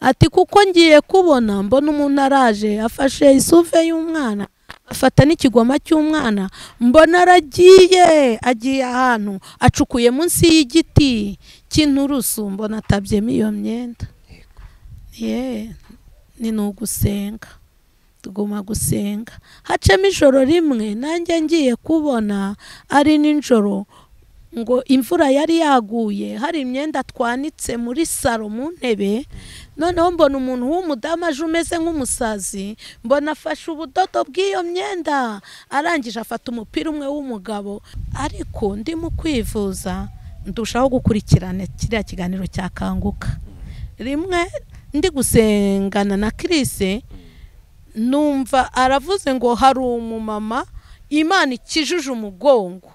ati kuko ngiye kubona mbona umuntu araje afashe isuve y'umwana afata n'ikigoma cy'umwana mbona aragiye agiye ahantu acukuye munsi y'igiti cy'inturusu mbona tabyeme iyo myenda ni no gusenga tugoma gusenga hacemo ijoro rimwe nanjye ngiye kubona ari ninjoro ngo imvura yari yaguye hari imyenda twanitse muri salo mu ntebe noneho mbona umuntu w'umudamu aje umeze nk'umusazi mbona afashe ubudodo bw'iyo myenda arangije afata umupira umwe w'umugabo ariko ndi mu kwivuza ndushaho gukurikirana kiriya kiganiro cya Kanguka rimwe ndi gusengana na Chris numva aravuze ngo hari umumama Imana ikijuje umugongo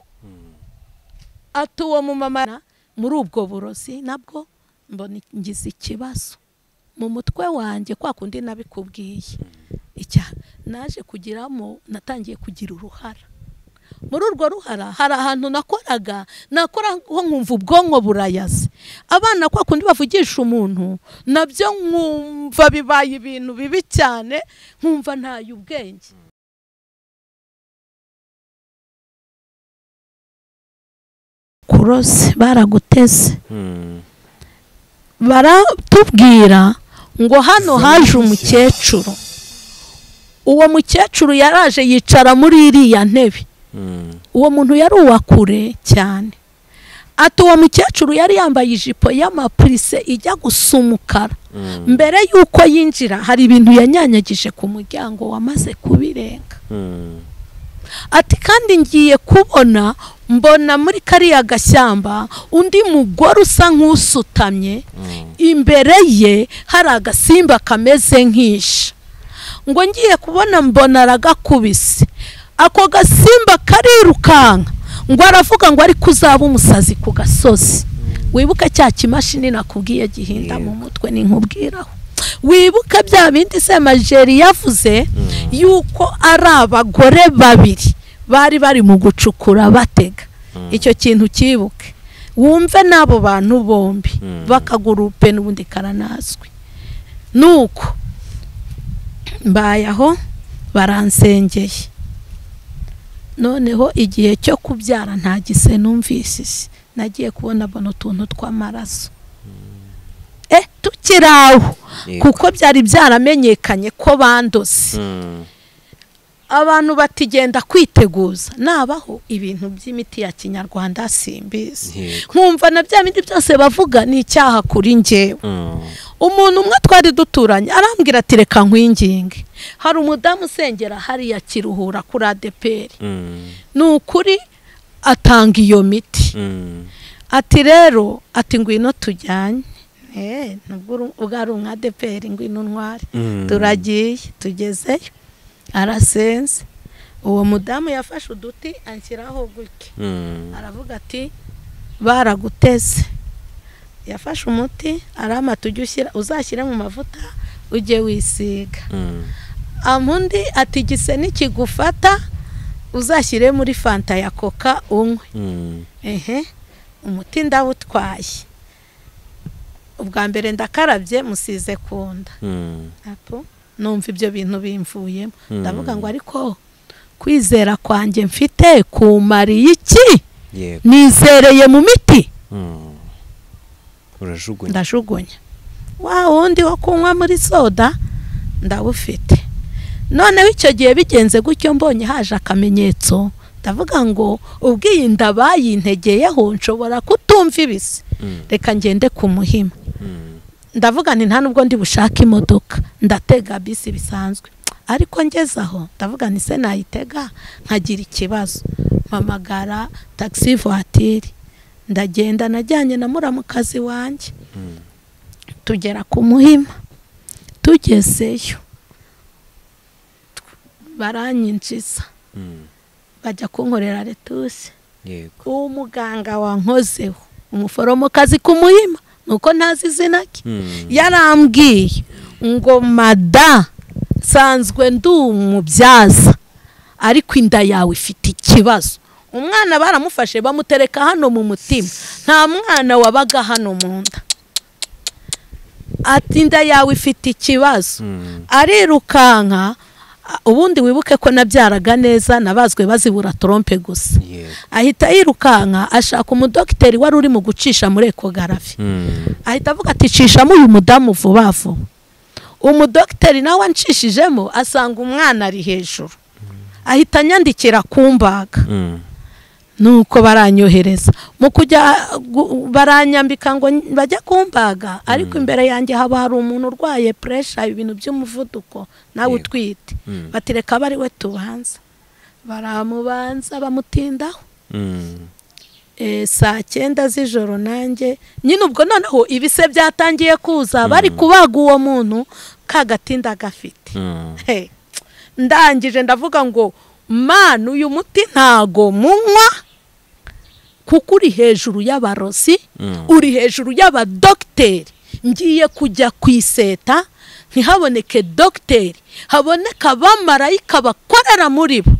atuwa mu mama muri ubwo burosi nabwo mbona ngize ikibazo mu mutwe wanjye kwa kundi nabikubwiye icya naje kugiramo natangiye kugira uruhara muri urwo ruhara hari ahantu nakora nko nkumva ubwonko burayaze abana kwa kundi bavugisha umuntu nabyo nkumva bibaye ibintu bibi cyane nkumva ntaye ubwenge kurose baraguteze baratubwira ngo hano haje umukecuru uwo mukecuru yaraje yicara muri iriya ntebe uwo muntu yari uwakure cyane ati uwo mukecuru yari yambaye ijipo y'amaprise ijya gusa umukara mbere yuko yinjira hari ibintu yanyanyagije ku muryango wamaze kubirenga ati kandi ngiye kubona mbona muri kariya gashyamba undi mugore usa nk'usutamye imbere ye hari agasimba kameze nk'isha ngo ngiye kubona mbona aragakubise ako gasimba karirukanka ngo aravuga ngo ari kuzaba umusazi ku gasozi wibuka cya kimashini nakubwiye gihinda mu mutwe ninkubwiraho wibuka bya bindi semajeri yavuze yuko ari abagore babiri bari bari mu gucukura batega icyo kintu kibuke wumve nabo bantu bombi bakagurupe n'ubundi karanazwe nuko mbayaho baransengeye noneho igihe cyo kubyara nta gise numvise nagiye kubona bono tuntu tw'amaraso tukiraho kuko byari byaramenyekanye ko bandose abantu batigenda kwiteguza nabaho ibintu by'imiti ya kinyarwanda simbizi nkumva na bya bindi byose bavuga ni icyaha kuri njyewe umuntu umwe twari duturanye arambwira ati reka nkwinginge hari umudamu usengera hari ya Kiruhura kuri DPR ni ukuri atanga iyo miti ati rero ati ngwino tujyanye ubwari umwa DPR ngwino ntwari turagiye tugezeyo arasenze uwo mudamu yafashe uduti anshyiraho gutya aravuga ati baraguteze yafashe umuti arama tujya uzashyira mu mavuta ujye wisiga amundi ati gise n'ikigufata uzashyire muri fanta ya coca unywe umuti ndawutwaye ubwa mbere ndakarabye musize kunda apo numva ibyo bintu bimvuyemo ndavuga ngo ariko kwizera kwanjye mfite kumariye iki nizereye mu miti urajugunya ndajugunya wa wundi wo kunywa muri soda ndawufite noneho icyo gihe bigenze gutyo mbonye haje akamenyetso ndavuga ngo ubwiye ndabaye integeyeho nshobora kutumva ibisi reka ngende kumuhima ndavuga nti nta nubwo ndi bushaka imodoka ndatega bisi bisanzwe ariko ngezaho ndavuga nti se nayitega nkagira ikibazo mpamagara taxi voiture ndagenda najyanye na muramukazi wanjye tugera ku Muhima tugezeyo baranyinjiza bajya kunkorera retusi uwo muganga wankozeho umuforomokazi ku Muhima nuko ntazi izina rye yarambwiye ngo mada nsanzwe ndi umubyaza ariko inda yawe ifite ikibazo umwana baramufashe bamutereka hano mu mutima nta mwana wabaga hano mu nda ati inda yawe ifite ikibazo arirukanka ubundi wibuke ko nabyaraga neza nabazwe bazibura trompe gusa ahita yirukanka ashaka umudokiteri wari uri mu gucisha muri ekogarafi ahita avuga ati cishamo uyu mudamu vubavu umudokiteri nawe ancishijemo asanga umwana ari hejuru ahita nyandikira kumbaga nuko baranyohereza mu kujya baranyambika ngo bajya kumbaga ariko imbere yanjye haba hari umuntu urwaye pressure ibintu by'umuvuduko nawe utwite batireka bari we tubanza baramubanza bamutindaho saa 9 z'ijoro nanjye nyine ubwo noneho ibise byatangiye kuza bari kubaga uwo muntu kagatinda gafite ndangije ndavuga ngo manu uyu muti ntago munywa kuko uri hejuru y'abarosi uri hejuru y'abadokteri ngiye kujya kwiseta ntihaboneke dokteri haboneka abamarayika bakorera muri bo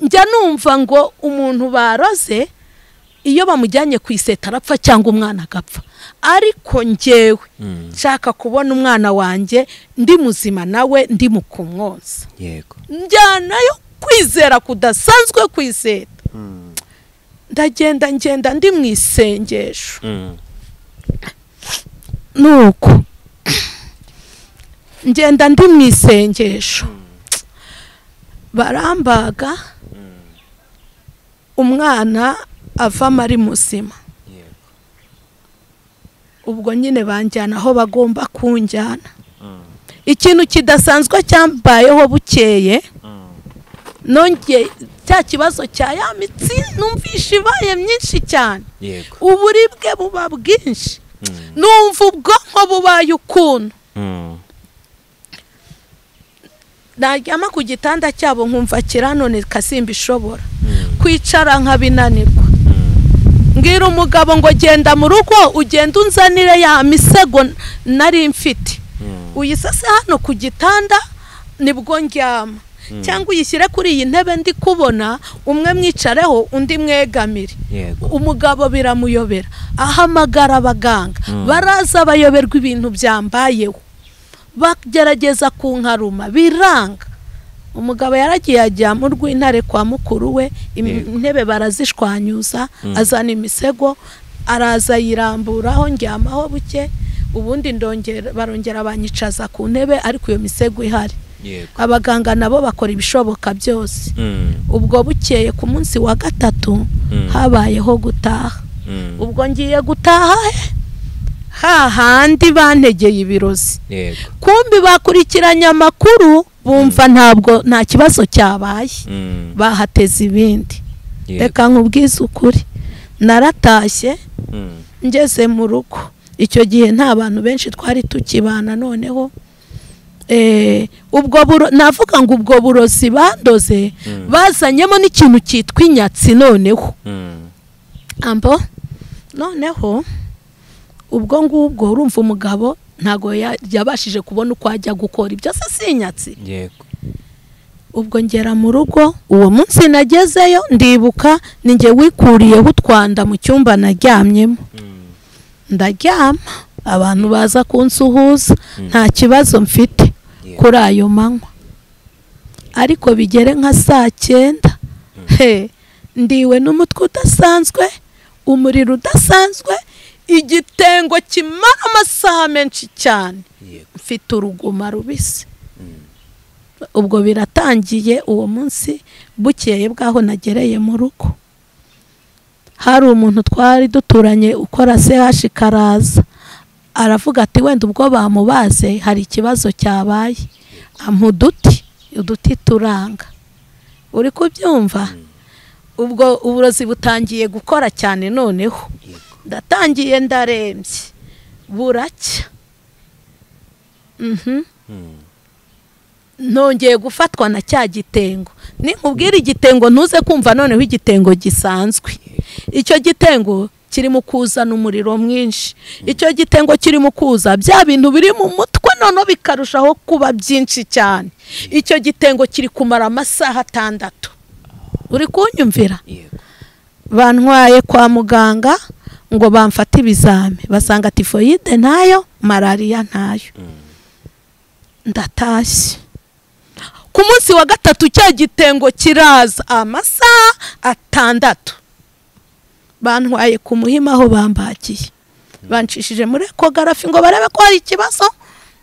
njya numva ngo umuntu baroze iyo bamujyanye kwiseta arapfa cyangwa umwana agapfa ariko ngewe nshaka kubona umwana wanjye ndi muzima nawe ndi mukumwonsa yego njyana yo kwizera kudasanzwe kwiseta ndagenda ngenda ndi mwisengesho nuko ngenda ndi mwisengesho barambaga umwana ava mari musima ubwo nyine banjyana aho bagomba kunjyana ikintu kidasanzwe cyambayeho bukeye nongeye cya kibazo cya ya mitsi numvisha ibaye myinshi cyane uburibwe buba bwinshi numva ubwonko bubaye ukuntu naryama ku gitanda cyabo nkumva kiranone kasimba ishobora kwicara nkabinanirwa ngira umugabo ngo genda mu rugo ugenda unzanire ya misego nari mfite uyisase hano ku gitanda nibwo ndyama cyangwa uyishyire kuri iyi ntebe ndi kubona umwe mwicareho undi mwegamire umugabo biramuyobera ahamagara abaganga baraza bayoberwa ibintu byambayeho bagerageza kunkaruma biranga umugabo yaragiye ajya mu rw'intare kwa mukuru we intebe barazishwanyuza azana imisego araza yiramburaho ndyamaho buke ubundi ndongera barongera abanyicaza ku ntebe ariko iyo misego ihari abaganga nabo bakora ibishoboka byose ubwo bukeye ku munsi wa 3 habayeho gutaha ubwo ngiye gutaha hahandi bantegeye ibirozi kumbi bakurikiranye amakuru bumva ntabwo nta kibazo cyabaye bahateze ibindi reka nkubwize ukuri naratashye ngeze mu rugo icyo gihe nta bantu benshi twari tukibana noneho ubwo navuga ngo ubwo burozi bandoze bazanyemo n'ikintu cyitwa inyatsi noneho ambo noneho ubwo ngubwo urumva umugabo ntago yabashije kubona uko ajya gukora ibyo se sinyatsi yego ubwo ngera mu rugo uwo munsi nagezeyo ndibuka ninge wikuriye utwanda mu cyumba naryamyemo ndaryama abantu baza kunsuhuza nta kibazo mfite kuri ayo manywa ariko bigere nka saa 9 ndiwe n'umutwe udasanzwe umuriro udasanzwe igitengo kimara amasaha menshi cyane mfite uruguma rubisi ubwo biratangiye uwo munsi bukeye bwaho nagereye mu rugo hari umuntu twari duturanye ukora CH karaza aravuga ati wenda ubwo bamubaze hari ikibazo cyabaye amuduti uduti turanga uri kubyumva ubwo uburozi butangiye gukora cyane noneho ndatangiye ndarembye buracya nongeye gufatwa na cya gitengo ninkubwira igitengo ntuze kumva noneho igitengo gisanzwe icyo gitengo kiri mu kuzana umuriro mwinshi icyo gitengo kiri mu kuza bya bintu biri mu mutwe none bikarushaho kuba byinshi cyane icyo gitengo kiri kumara amasaha 6 uri kunyumvira bantwaye kwa muganga ngo bamfate ibizame basanga tifoide nayo malaria nayo. Ndatashye ku munsi wa gatatu cya gitengo kiraza amasaha 6 bantwaye ku muhima aho bambakiye banshishije muri ekogarafi ngo barebe ko hari ikibazo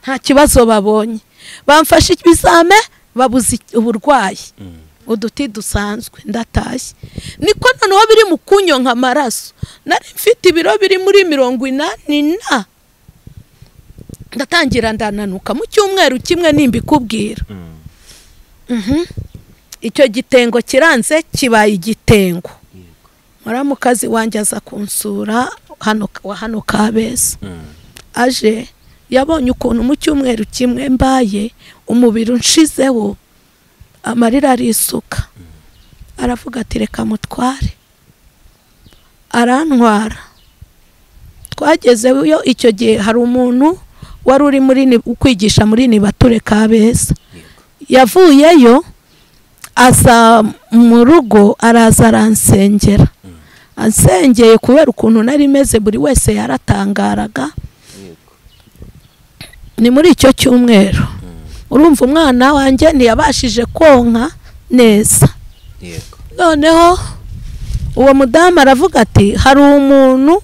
nta kibazo babonye bamfashe ibizame babuze uburwayi uduti dusanzwe ndatashye niko noneho biri mu kunyo nka maraso nari mfite ibiro biri muri 84 ndatangira ndananuka mu cyumweru kimwe nimbikubwira icyo gitengo kiranze kibaye igitengo muramukazi wanjye aza kunsura hano Kabeza aje yabonye ukuntu mu cyumweru kimwe mbaye umubiri unshizeho amarira arisuka aravuga ati reka mutware arantwara twageze yo icyo gihe hari umuntu wari uri muri kwigisha muri nibature Kabeza yavuyeyo aza mu rugo araza aransengera ansengeye kubera ukuntu nari meze buri wese yaratangaraga ni muri icyo cyumweru urumva umwana wanjye ntiyabashije konka neza yego noneho uwo mudamu aravuga ati hari umuntu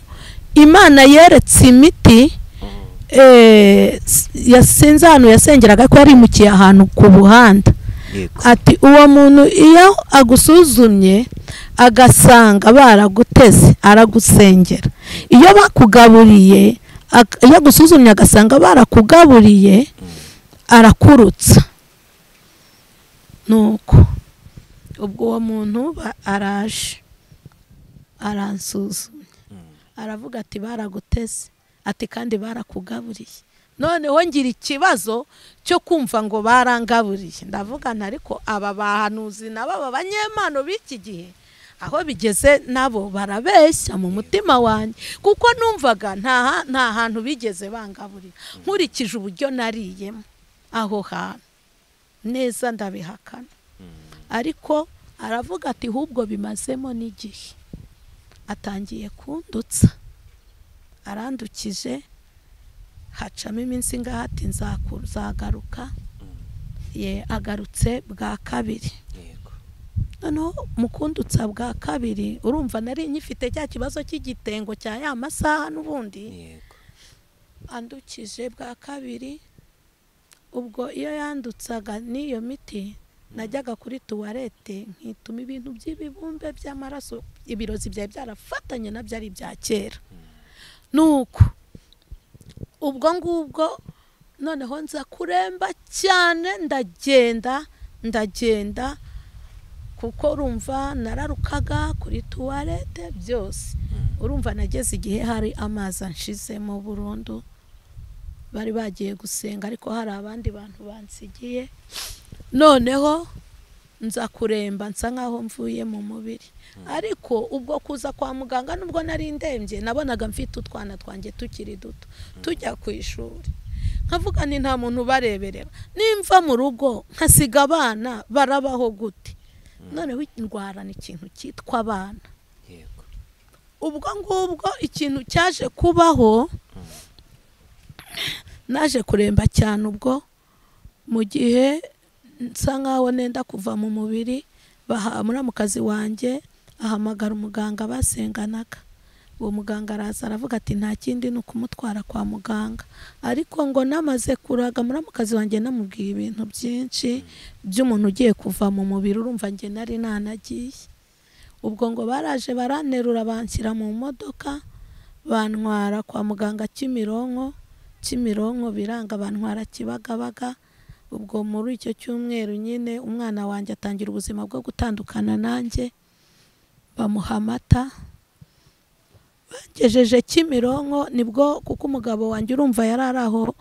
Imana yeretse imiti yasinzano yasengeraga ko ari mukiye ahantu ku buhanda ati uwo muntu iyo agusuzumye agasanga baraguteze aragusengera iyo bakugaburiye iyo agusuzumye agasanga barakugaburiye arakurutsa nuko ubwo uwo muntu araje aransuzumye aravuga ati baraguteze ati kandi barakugaburiye noneho ngira ikibazo cyo kumva ngo barangaburiye ndavugana ariko aba bahanuzi nabo abanyemano b'iki gihe aho bigeze nabo barabeshya mu mutima wanjye kuko numvaga nta hantu bigeze bangaburira nkurikije uburyo nariyemo aho hantu neza ndabihakana ariko aravuga ati hubwo bimazemo n'igihe atangiye kundutsa arandukije hacamo iminsi ngaho ati nzagaruka ye agarutse bwa kabiri noneho mu kundutsa bwa kabiri urumva nari nyifite cya kibazo cy'igitengo cya ya masaha n'ubundi andukije bwa kabiri ubwo iyo yandutsaga n'iyo miti najyaga kuri tuwarete nkituma ibintu by'ibibumbe by'amaraso ibirozi bya byarafatanye nabyo ari bya kera nuko ubwo ngubwo noneho nza kuremba cyane ndagenda kuko urumva nararukaga kuri tuwarete byose urumva nageze igihe hari amazi anshizemo burundu bari bagiye gusenga ariko hari abandi bantu bansigiye noneho nza kuremba nsa nkaho mvuye mu mubiri ariko ubwo kuza kwa muganga nubwo nari ndembye nabonaga mfite utwana twanjye tukiri duto tujya ku ishuri nkavuga ni nta muntu bareberera nimva mu rugo nkasiga abana barabaho gute none w'indwara ni ikintu cyitwa abana ubwo ngubwo ikintu cyaje kubaho naje kuremba cyane ubwo mu gihe nsa nkaho nenda kuva mu mubiri muramukazi wanjye ahamagara umuganga basenganaga uwo muganga araza aravuga ati nta kindi ni ukumutwara kwa muganga ariko ngo namaze kuraga muramukazi wanjye namubwiye ibintu byinshi by'umuntu ugiye kuva mu mubiri urumva njye nari nanagiye ubwo ngo baraje baranerura banshyira mu modoka bantwara kwa muganga Kimironko biranga bantwara Kibagabaga ubwo muri icyo cyumweru nyine umwana wanjye atangira ubuzima bwo gutandukana nanjye bamuhamata bangejeje Kimironko nibwo kuko umugabo wanjye urumva yararaho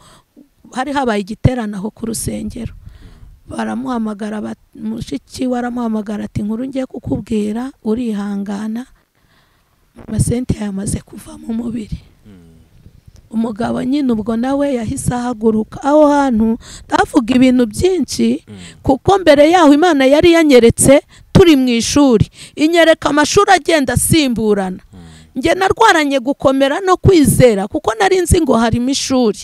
hari habaye igiterana aho ku rusengero baramuhamagara mushiki waramuhamagara ati nkuru ngiye kukubwira urihangana amasenti yamaze kuva mu mubiri umugabo nyine ubwo nawe yahise ahaguruka aho hantu ndavuga ibintu byinshi kuko mbere yaho Imana yari yanyeretse turi mu ishuri inyereka amashuri agenda asimburana Nge narwaranye gukomera no kwizera kuko nari nzi ngo harimo ishuri.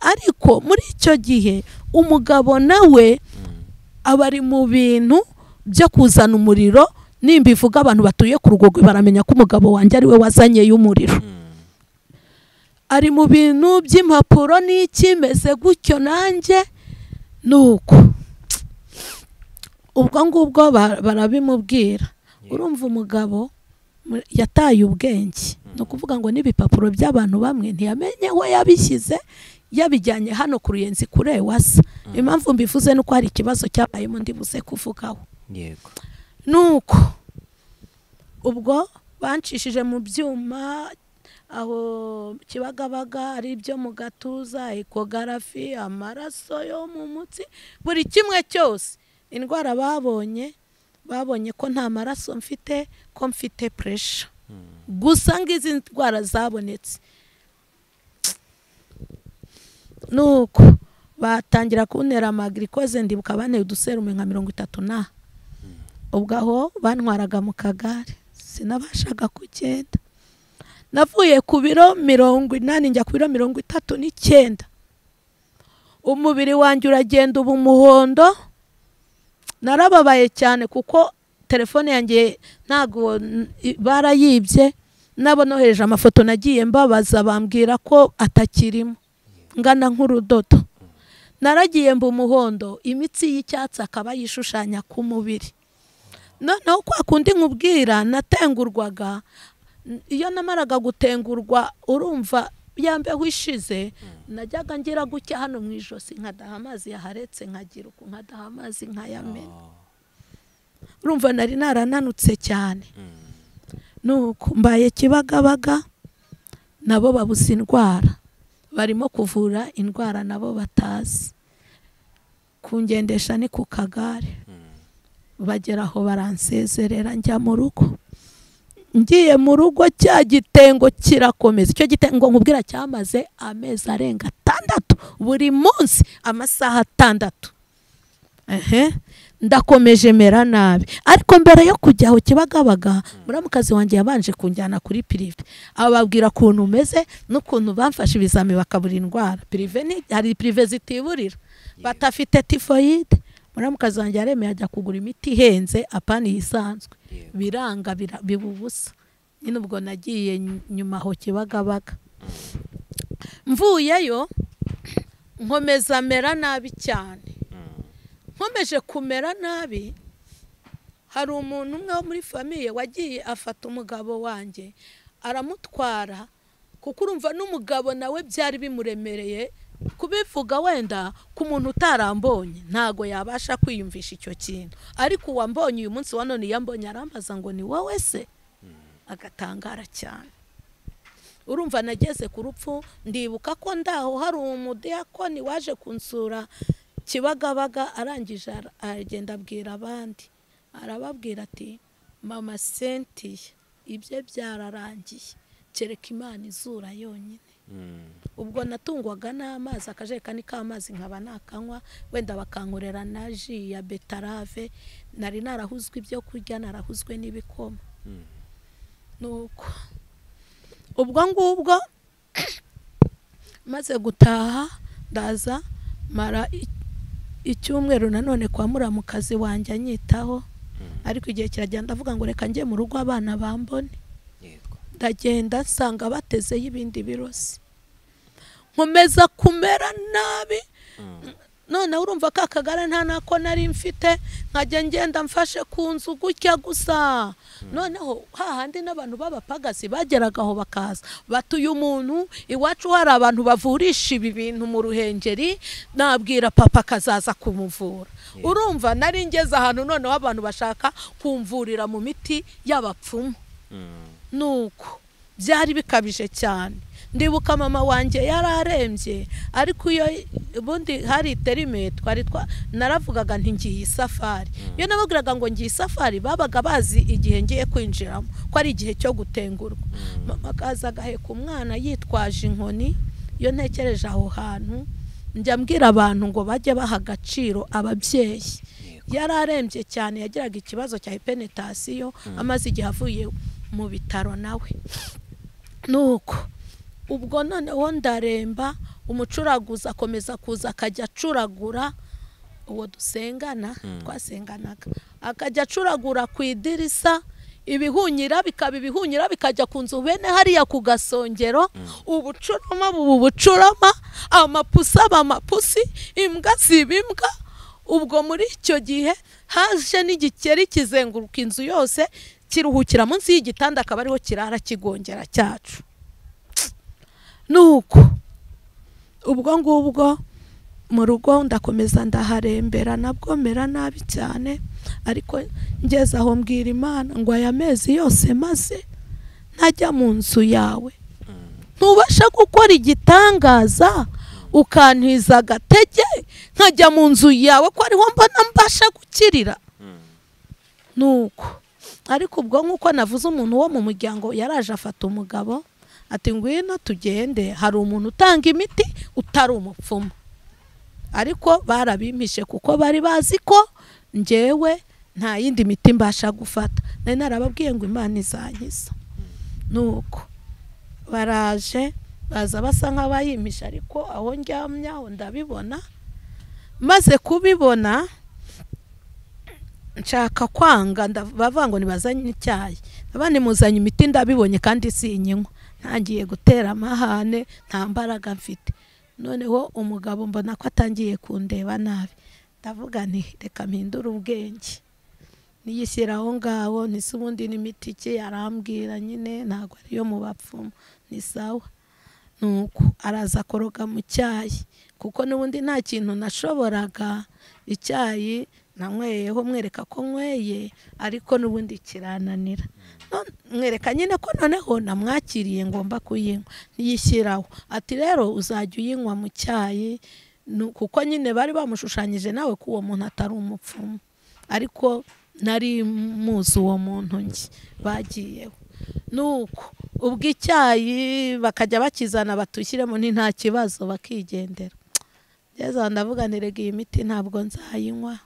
Ariko muri icyo gihe umugabo nawe abari mu bintu byo kuzana umuriro, nimba ivuga abantu batuye ku Rugogwe baramenya ko umugabo wanjye ari we wazanye y'umuriro. Ari mu bintu by'impapuro n'ikimeze gutyo nanjye nuko. Ubwo ngubwo barabimubwira. Urumva umugabo yataye ubwenge. No kuvuga ngo nibipapuro by'abantu bamwe ntiyamenye aho yabishyize, yabijyanye hano ku Ruyenzi kure wasa. Impamvu mbivuze nuko hari ikibazo cyabaye mu ndibuze kuvugaho. Yego. Nuko ubwo banshishije mu byuma aho Kibagabaga ari byo mu gatuza, ekogarafi, amaraso yo mu mutsi, buri kimwe cyose. Indwara babonye ko nta maraso mfite, ko mfite pressure. Gusa ngizi indwara zabonetse. Nuko batangira kuntera amagrikoze ndibuka bane uduserume nka 30. Ubgaho bantwaraga mu kagare, sinabashaga kugenda. Navuye ku biro 80 njya ku biro 39. Umubiri wanjye uragenda ubu muhondo. Narababaye cyane kuko telefone yanjye ntago barayibye, nabonohereje amafoto nagiye mbabaza bambwira ko atakirimo. Ngana nk'urudodo. Naragiye mba umuhondo, imitsi y'icyatsi akaba yishushanya ku mubiri. Noneho kwa kundi nkubwira natengurwaga. Iyo namaraga gutengurwa urumva byambeho ishize, najyaga ngira gucya hano mu ijosi nkadaha amazi yaharetse nkagira uko nkadaha amazi nkayamena. Urumva nari narananutse cyane. Nuko mbaye Kibagabaga nabo babuze indwara, barimo kuvura indwara nabo batazi. Kungendesha ni ku kagare. Bagera aho baransezerera njya mu rugo. Ngiye mu rugo cya gitengo kirakomeza. Icyo gitengo nkubwira cyamaze amezi arenga 6 buri munsi amasaha 6. Ndakomeje mera nabi. Ariko mbere yo kujyaho Kibagabaga, muramukazi wanjye yabanje kunjyana kuri prive. Ababwira kuntu umeze n'ukuntu bamfasha ibizami bakabura indwara. Prive ni hari prive zitiburira. Batafite tifoyide. Muramukazi wanjye yareme yajya kugura imiti ihenze apana isanzwe. Biranga bibubusa. Nyine ubwo nagiye nyuma ho Kibagabaga. Mvuyeyo nkomeza mera nabi cyane. Nkomeje kumera nabi. Hari umuntu umwe wo muri famille wagiye afata umugabo wanjye aramutwara, kuko urumva n'umugabo nawe byari bimuremereye. Kubivuga wenda ku muntu utarambonye ntago yabasha kwiyumvisha icyo kintu, ariko uwambonye uyu munsi wa none yambonye arambaza ngo ni wowe se, agatangara cyane. Urumva nageze ku rupfu, ndibuka ko ndaho hari umudiyakoni waje kunsura Kibagabaga, arangije agenda abwira abandi, arababwira ati mama senti ibye byararangiye, kereka Imana izura yonyine. Ubwo natungwaga n'amazi, akajerekani k'amazi nkaba nakanywa, wenda bakankorera na ji ya betarave. Nari narahuzwe ibyo kurya, narahuzwe n'ibikoma. Nuko ubwo ngubwo maze gutaha ndaza mara icyumweru nanone kwa muramukazi wanjye anyitaho, ariko igihe kiragenda ndavuga ngo reka njye mu rugo abana bambone. Ndagenda sanga bateze y'ibindi birosi. Nkomeza kumera nabi. None urumva ka kagara nta nako nari mfite, nkajya ngenda mfashe ku nzu gutya gusa. Noneho hahandi n'abantu babapagasi bageragaho bakaza batuye umuntu iwacu, hari abantu bavurisha ibi bintu mu Ruhengeri, nabwira papa kazaza kumuvura. Urumva nari ngeze ahantu noneho abantu bashaka kumvurira mu miti y'abapfumu. Nuko byari bikabije cyane. Ndibuka mama wanjye yararembye, ariko iyo bundi hari terime twari naravugaga nti ngiye safari. Iyo nabagiraga ngo ngiye safari babaga bazi igihe ngiye kwinjiramo ko ari igihe cyo gutengurwa. Mama kazaga he ku mwana yitwaje inkoni. Iyo ntekereje aho hantu njya mbwira abantu ngo bajye baha agaciro ababyeyi. Yararembye cyane, yagiraga ikibazo cya hypertension, amazi igihe avuye mu bitaro nawe nuko ubwo noneho ndaremba umucuraguza akomeza kuza akajya acuragura uwo dusengana twasenganaga akajya acuragura ku idirisa ibihunyira bikaba ibihunyira bikajya kunzu bene hariya ku gasongero ubucurama bubucurama amapusa bamapusi imbwa zibimbwa ubwo muri icyo gihe haje n'igikeri kizenguruka inzu yose kiruhukira munsi y'igitanda akaba ariho kirara kigongera cyacu nuko ubwo ngubwo mu rugo ndakomeza ndaharembera nabwo mera nabi cyane ariko ngeze aho mbwira Imana ngo aya mezi yose maze ntajya mu nzu yawe ntubasha gukora igitangaza ukantiza agatege nkajya mu nzu yawe ko ariho mbona mbasha gukirira nuko ariko ubwo nkuko navuze umuntu wo mu muryango yaraje afata umugabo ati ngwino tugende hari umuntu utanga imiti utari umupfumu ariko barabimishe kuko bari bazi ko njewe nta yindi miti mbasha gufata nari narababwiye ngo Imana izankiza nuko baraje baza basa nk'abayimisha ariko aho ndyamya aho ndabibona maze kubibona nshaka kwanga bavuga ngo nibazanye icyayi abandi muzanye imiti ndabibonye kandi sinyinywa ntangiye gutera amahane nta mbaraga mfite noneho umugabo mbona ko atangiye kundeba nabi ndavuga nti reka mpindura ubwenge niyishyiraho ngaho nisi ubundi n'imiti ke yarambwira nyine ntago ariyo mu bapfumu ni sawa nuko araza koroga mu cyayi kuko n'ubundi nta kintu nashoboraga icyayi nanyweyeho mwereka ko nyweye ariko n'ubundi kirananira mwereka nyine ko noneho namwakiriye ngomba kuyinywa yishyiraho ati rero uzajya uyinywa mu cyayi kuko nyine bari bamushushanyije nawe ko uwo muntu atari umupfumu ariko nari muzi uwo muntu nge bagiyeho nuko ubwo icyayi bakajya bakizana batushyiremo ni nta kibazo bakigendera ngeze ndavuga ntirega iyi miti ntabwo nzayinywa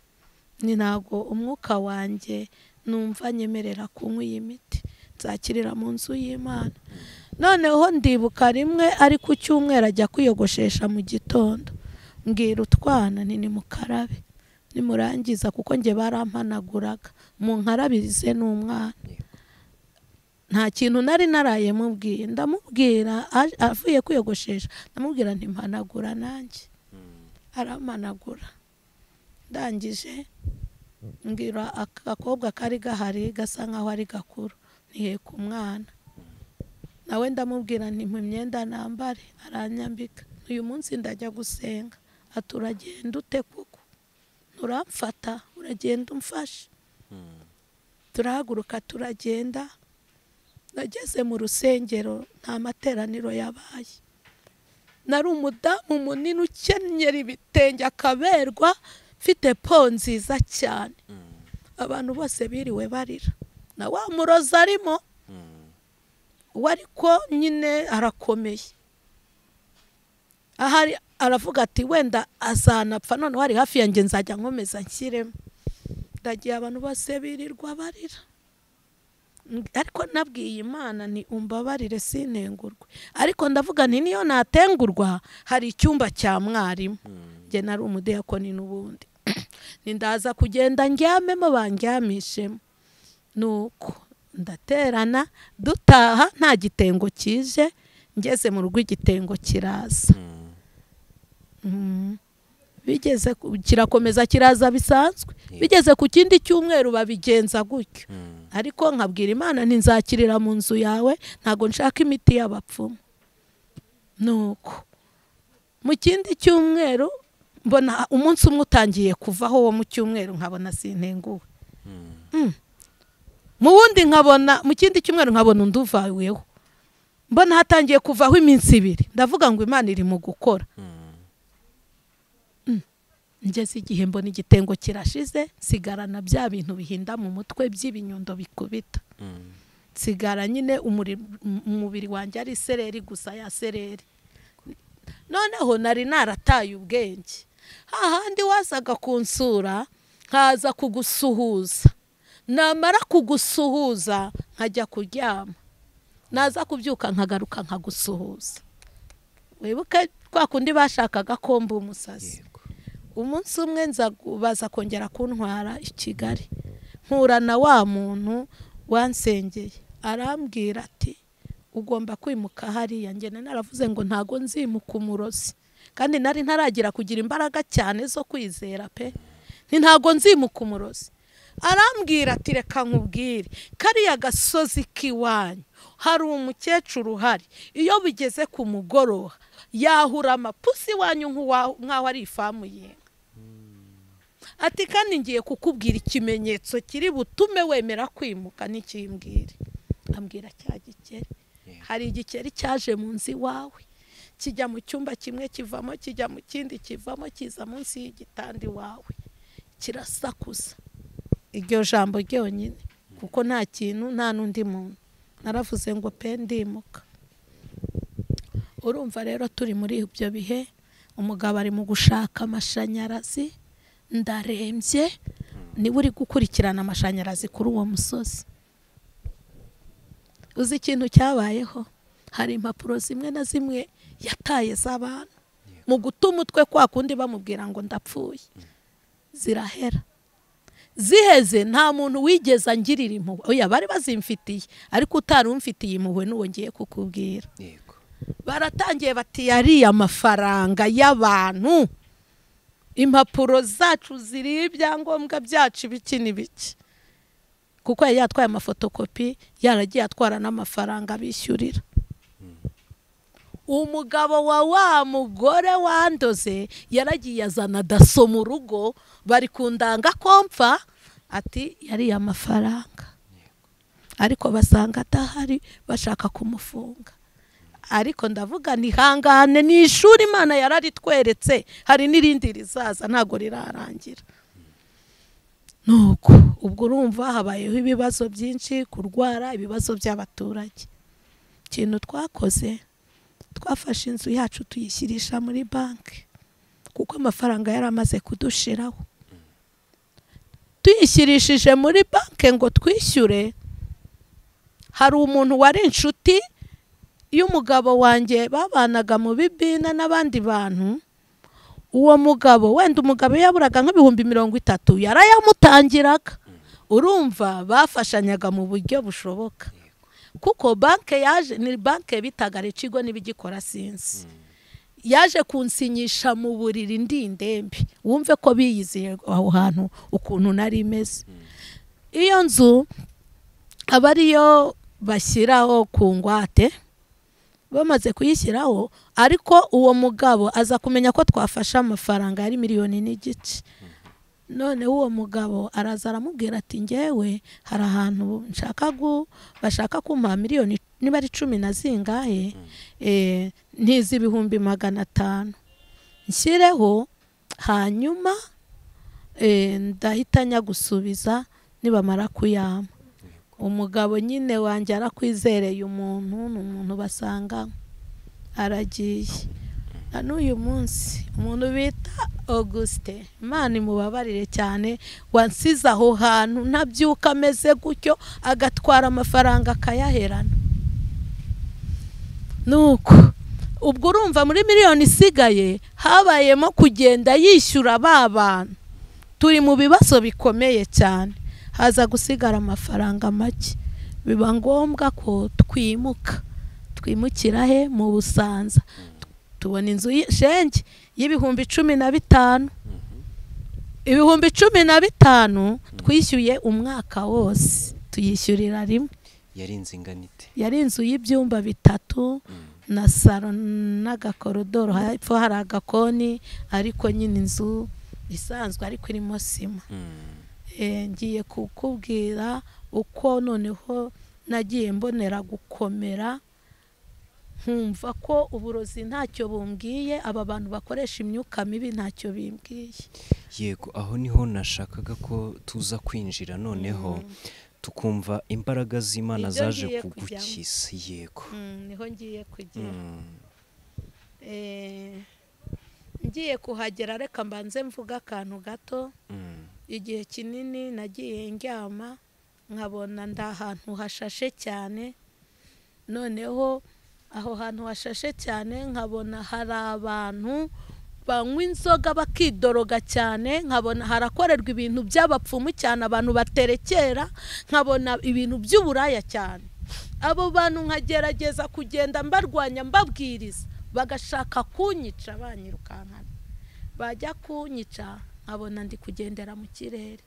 ni ntabwo umwuka wanjye numva nyemerera kunywa iyi miti nzakirira mu nzu y'Imana noneho ndibuka rimwe ari ku cyumweru ajya kwiyogoshesha mu gitondo mbwira utwana ni mukarabe nimurangiza kuko nge barampanaguraga mu nkarabize n'umwana nta kintu nari naraye mubwiye ndamubwira avuye kwiyogoshesha ndamubwira ntimpanagura nanjye arampanagura ndangije ngira akakobwa kari gahari gasa nkaho ari gakuru nihe ku mwana nawe ndamubwira nti imyenda nambare aranyambika uyu munsi ndajya gusenga aturagenda ute kuko nuramfata uragenda umfashe turahaguruka turagenda nageze mu rusengero nta materaniro yabaye nari umudamu munini ukenyera ibitenge akaberwa mfite po nziza cyane abantu bose biriwe barira na wa muroza arimo wariko nyine arakomeye ahari aravuga ati wenda azanapfa none wari hafi yanjye nzajya nkomeza nshyiremo ndagiye abantu bose birirwa barira ariko nabwiye Imana ni umbabarire sinengurwe ariko ndavuga nti niyo natengurwa hari icyumba cya mwarimu nge nari umudiyakoni n'ubundi nindaza kugenda ndyamemo bandyamishemo nuko ndaterana dutaha nta gitengo kije ngeze mu rugo igitengo kiraza bigeze kirakomeza kiraza bisanzwe bigeze ku kindi cyumweru babigenza gutyo ariko nkabwira Imana ntinzakirira mu nzu yawe ntago nshaka imiti y'abapfumu nuko mu kindi cyumweru mbona umunsi umwe utangiye kuvaho wo mu cyumweru nkabona sintenguwe mu wundi nkabona mu kindi cyumweru nkabona unduvaweho mbona hatangiye kuvaho iminsi ibiri ndavuga ngo Imana iri mu gukora ngeze igihe mbona igitengo kirashize nsigarana bya bintu bihinda mu mutwe by'ibinyundo bikubita nsigara nyine umubiri wanjye ari sereri gusa ya sereri noneho nari narataye ubwenge hahandi wasaga kunsura nkaza kugusuhuza namara kugusuhuza nkajya kuryama, naza kubyuka nkagaruka nkagusuhuza. Wibuke kwa kundi bashakaga komba umusazi. Umunsi umwe nza baza kongera kuntwara i Kigali, mpura na wa muntu wansengeye arambwira ati ugomba kwimuka hariya. Njye naravuze ngo ntago nzimuka umurozi, kandi nari ntaragira kugira imbaraga cyane zo kwizera pe, ni ntago nzimuka umurozi. Arambwira ati reka nkubwire, kariya gasozi kiwanyu hari umukecuru uhari, iyo bigeze ku mugoroba yahura amapusi wanyu nk'aho ari ifamu ye. Ati kandi ngiye kukubwira ikimenyetso kiri butume wemera kwimuka n'ikimbwire. Ambwira cya gikeri, hari igikeri cyaje munsi wawe kijya mu cyumba kimwe kivamo kijya mu kindi kivamo kiza munsi y'igitandi wawe kirasakuza. Iryo jambo ryonyine kuko nta kintu nta nundi muntu, naravuze ngo pe ndimuka. Urumva rero turi muri ibyo bihe, umugabo ari mu gushaka amashanyarazi, ndarembye, niwe uri gukurikirana amashanyarazi kuri uwo musozi. Uzi ikintu cyabayeho, hari impapuro zimwe na zimwe yataye z'abantu mu gutuma utwe kwa kundi bamubwira ngo ndapfuye, zirahera. Ziheze nta muntu wigeza ngirira impuhwe, oya bari bazimfitiye ariko utarumfitiye impuhwe n'uwo ngiye kukubwira. Baratangiye bati yari amafaranga y'abantu, impapuro zacu ziri ibyangombwa byacu biki n'ibiki, kuko yari yatwaye amafotokopi yaragiye atwara n'amafaranga bishyurira. Umugabo wa wa mugore wandoze yaragiye azana daso mu rugo, bari kundanga kompfa ati yari amafaranga, ariko basanga atahari bashaka kumufunga. Ariko ndavuga ni hangane, ni ishuri Imana yararitweretse, hari nirindi rizaza ntago rirarangira. Nuko ubwo urumva habayeho ibibazo byinshi, kurwara, ibibazo by'abaturage. Ikintu twakoze, twafashe inzu yacu tuyishyirisha muri banki kuko amafaranga yaramaze kudushiraho. Tuyishyirishije muri banki ngo twishyure, hari umuntu wari inshuti y'umugabo wanjye babanaga mu bibina n'abandi bantu. Uwo mugabo wenda umugabo yaburaga nk'ibihumbi 30 yarayamutangiraga. Urumva bafashanyaga mu buryo bushoboka kuko banke yaje ni banke bitagare cigo nibigikora sinzi. Yaje kunsinyisha mu buriri ndindembe, wumve ko biyiziye aho hantu ukuntu nari meze. Iyo nzu abariyo bashyiraho kungwate, bamaze kuyishyiraho, ariko uwo mugabo aza kumenya ko twafasha amafaranga ari miliyoni n'igice. None uwo mugabo araza aramubwira ati ngewe hari ahantu nshaka bashaka kumpa miliyoni niba ari 10 na zingahe, ntizi 500,000 nshyireho, hanyuma ndahitanya gusubiza nibamara kuyama. Umugabo nyine wanjye arakwizereye umuntu, n'umuntu basanga aragiye. N'uyu munsi umuntu bita Auguste, Imana imubabarire cyane, wansiza aho hantu ntabyuka ameze gutyo, agatwara amafaranga akayaherana. Nuko ubwo urumva muri miliyoni isigaye habayemo kugenda yishyura babana. Turi mu bibazo bikomeye cyane, haza gusigara amafaranga make, biba ngombwa ko twimuka. Twimukira he? Mu Busanza. Tubona inzu shenge y'ibihumbi 15. Ibihumbi 15 twishyuye umwaka wose, tuyishyurira rimwe. Yari inzinganite, yari inzu y'ibyumba 3 na saro n'agakorodoro, hepfo hari agakoni ariko nyine inzu isanzwe ariko irimo sima. Ngiye kukubwira uko noneho nagiye mbonera gukomera, nkumva ko uburozi ntacyo bumbwiye, aba bantu bakoresha imyuka mibi ntacyo bimbwiye. Yego, aho niho nashakaga ko tuza kwinjira noneho tukumva imbaraga z'Imana zaje kugukisa. Yego, niho ngiye kugera. Ngiye kuhagera, reka mbanze mvuga akantu gato. Igihe kinini nagiye ndyama nkabona ndahantu hashashe cyane noneho aho hantu hashashe cyane nkabona hari abantu banywa inzoga bakidoroga cyane nkabona harakorerwa ibintu by'abapfumu cyane abantu baterekera nkabona ibintu by'uburaya cyane abo bantu nkagerageza kugenda mbarwanya mbabwiriza bagashaka kunyica banyirukankana bajya kunyica nkabona ndi kugendera mu kirere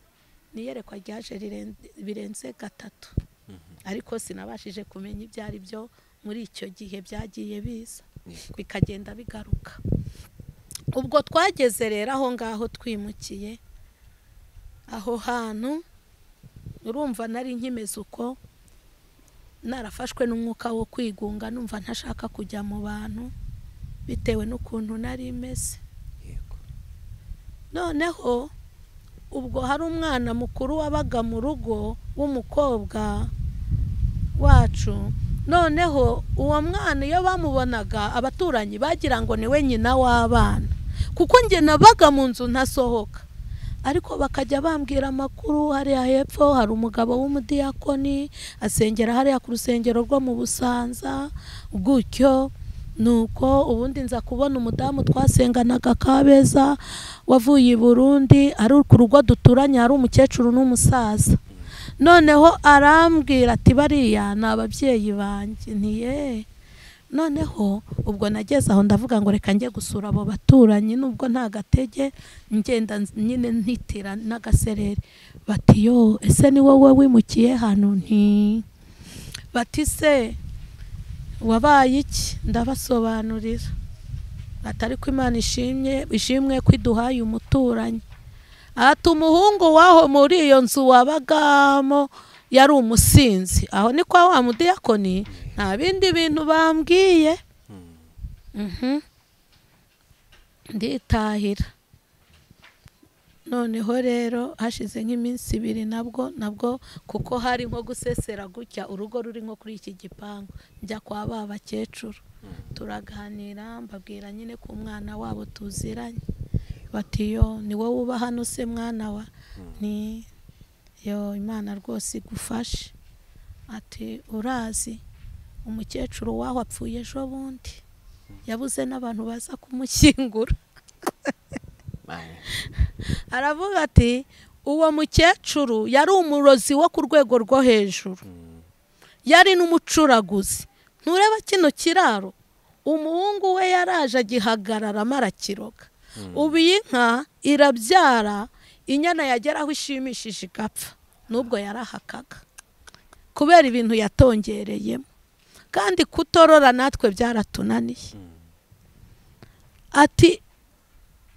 niyerekwa ryaje birenze gatatu ariko sinabashije kumenya ibyari byo muri icyo gihe byagiye biza bikagenda bigaruka ubwo twageze rero aho ngaho twimukiye aho hantu urumva nari nkimeze uko narafashwe n'umwuka wo kwigunga numva ntashaka kujya mu bantu bitewe n'ukuntu nari meze noneho ubwo hari umwana mukuru wabaga mu rugo w'umukobwa wacu noneho uwo mwana iyo bamubonaga abaturanyi bagira ngo ni we nyina w'abana kuko nge nabaga mu nzu ntasohoka ariko bakajya bambwira amakuru hariya hepfo hari umugabo w'umudiyakoni asengera hariya ku rusengero rwo mu Busanza gutyo nuko ubundi nza kubona umudamu twasenganaga Kabeza wavuye Burundi ari ku rugo duturanye ari umukecuru n'umusaza noneho arambwira ati bariya nababyeyi banje ntiye noneho ubwo nageze aho ndavuga ngo reka nje gusura abo baturanye nubwo ntagatege ngenda nyine ntitira n'agaserere bati yo ese ni wowe wimukiye hano nti bati se wabaye iki ndabasobanurira atari ko Imana ishimwe kwiduhaye umuturanyi atumuhungu waho muri iyo nzu wabagamo yari umusinzi aho ni kwa wa mudiyakoni nta bindi bintu bambwiye nditahira noneho rero hashize nk'iminsi ibiri nabwo kuko hari nko gusesera gutya urugo ruri nko kuri iki gipangu njya kwa baba kecuru turaganira mbabwira nyine ku mwana wabo tuziranye bati yo ni wowe uba hano se mwana wa ni yo Imana rwose igufashe ati urazi umukecuru waho apfuye ejo bundi yabuze n'abantu baza kumushyingura aravuga ati uwo mukecuru yari umurozi wo ku rwego rwo hejuru yari n'umucuraguzi ntureba kino kiraro umuhungu we yaraje agihagarara marakiroga ubu inka irabyara inyana yageraho ishimishije igapfa nubwo yarahakaga kubera ibintu yatongereyemo kandi kutorora natwe byaratunaniye ati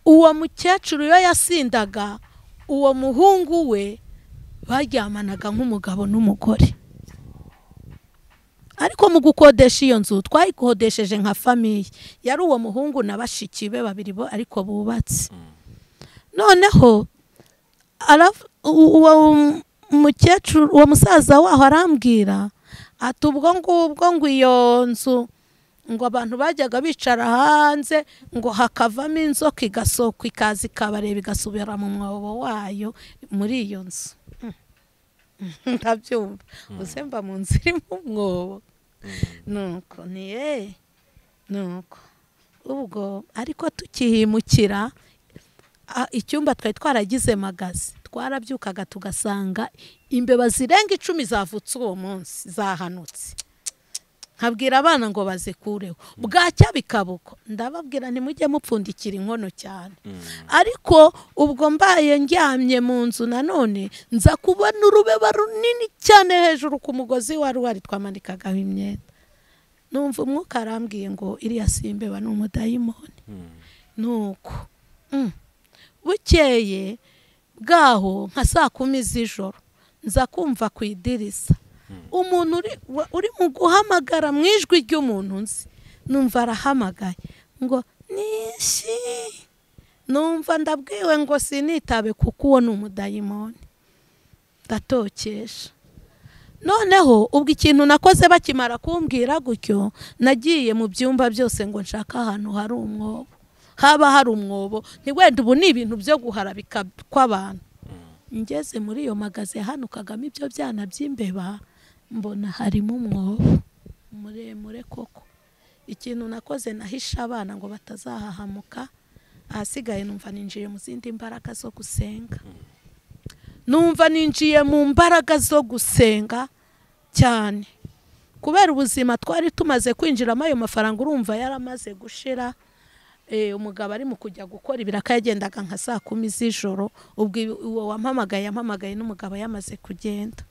uwo mukecuru yo yasindaga uwo muhungu we baryamanaga nk'umugabo n'umugore ariko mu gukodesha iyo nzu twayikodesheje nka famiye yari uwo muhungu nabashiki be babiri bo ariko bubatse noneho uwo musaza waho arambwira ati ubwo ngo iyo nzu ngo abantu bajyaga bicara hanze ngo hakavamo inzoka igasohoka ikazi kabareba igasubira mu mwobo wayo muri iyo nzu ndabyumva usemba mu nzu iri mu mwobo nuko nuko ubwo ariko tukihimukira icyumba twari twaragize magazi twarabyukaga tugasanga imbeba zirenga 10 zavutse uwo munsi zahanutse nkabwira abana ngo bazikureho bwacya bikaboko ndababwira nti mujye mupfundikira inkono cyane ariko ubwo mbaye ndyamye mu nzu nanone nza kubona urubeba runini cyane hejuru ku mugozi wa rwari twamanikaga imyenda numva umwuka arambwiye ngo iriya simbeba n'umudayimoni nuko bukeye bwaho nka saa 10 z'ijoro nza kumva ku idirisa umuntu uri mu guhamagara mu ijwi ry'umuntu nzi numva arahamagaye ngo nishi numva ndabwiwe ngo sinitabe kuko uwo ni umudayimoni ndatokesha noneho ubwo ikintu nakoze bakimara kumbwira gutyo nagiye mu byumba byose ngo nshaka ahantu hari umwobo haba hari umwobo ntiwenda ubu ni ibintu byo guharabika kw'abantu ngeze muri yo magaze hanukagamo ibyo byana byimbeba mbona harimo umwobo muremure koko. Ikintu nakoze nahisha abana ngo batazahahamuka, ahasigaye numva ninjiye mu zindi imbaraga zo gusenga. Numva ninjiye mu imbaraga zo gusenga cyane kubera ubuzima twari tumaze kwinjiramo. Ayo mafaranga urumva yaramaze gushira. Umugabo ari mu kujya gukora ibiraka yagendaga nka saa 10 z'ijoro, ubwo uwo wampamagaye n'umugabo yamaze kugenda.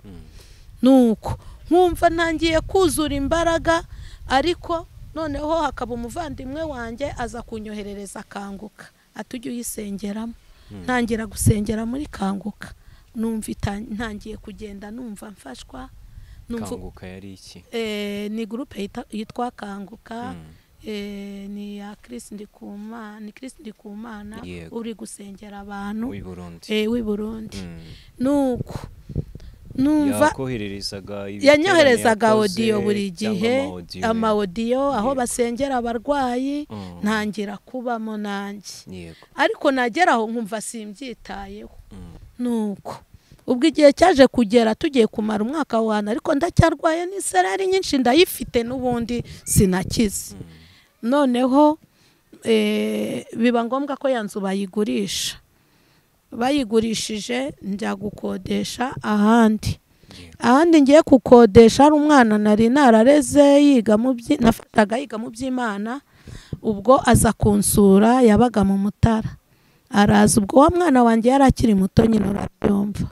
Nuko nkumva ntangiye kuzura imbaraga, ariko noneho hakaba umuvandimwe wanjye aza kunyoherereza Kanguka atujye uyisengeramo. Ntangira gusengera muri Kanguka, numva ntangiye kugenda, numva mfashwa. Kanguka yari iki? Ni groupe yitwa Kanguka. Ni ya Chris Ndikumana, uri gusengera abantu w'i Burundi. Nuko numva yanyoherezaga audio buri gihe, ama audio aho basengera abarwayi. Ntangira kubamo nanjye, ariko nageraho nkumva simbyitayeho. Nuko ubwo igihe cyaje kugera tugiye kumara umwaka wana, ariko ndacyarwaye n'isereri nyinshi ndayifite n'ubundi sinakize. Noneho biba ngombwa ko yanzu bayigurisha. Bayigurishije njya gukodesha ahandi. Ahandi ngiye gukodesha ari umwana nari narareze yiga mu nafataga yiga mu by'Imana. Ubwo aza kunsura yabaga mu Mutara. Araza ubwo wa mwana wanjye yarakiri muto nyine urabyumva.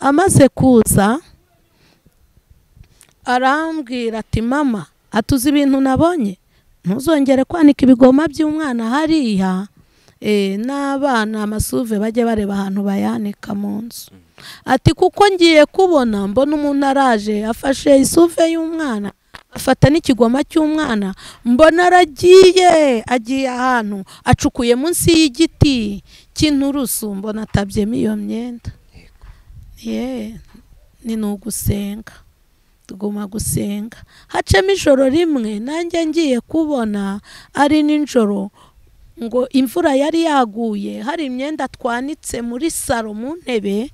Amaze kuza arambwira ati mama atuzi ibintu nabonye. Ntuzongere kwanika ibigoma by'umwana hariya n'abana amasuve bajye bareba ahantu bayanika mu nzu. Ati kuko ngiye kubona mbona umuntu araje afashe isuve y'umwana afata n'ikigoma cy'umwana, mbona aragiye ahantu acukuye munsi y'igiti cy'inturusu, mbona atabyemo iyo myenda. Ni nugusenga tuguma gusenga. Hacemo ijoro rimwe nanjye ngiye kubona ari ninjoro, ngo imvura yari yaguye, hari imyenda twanitse muri saro mu ntebe.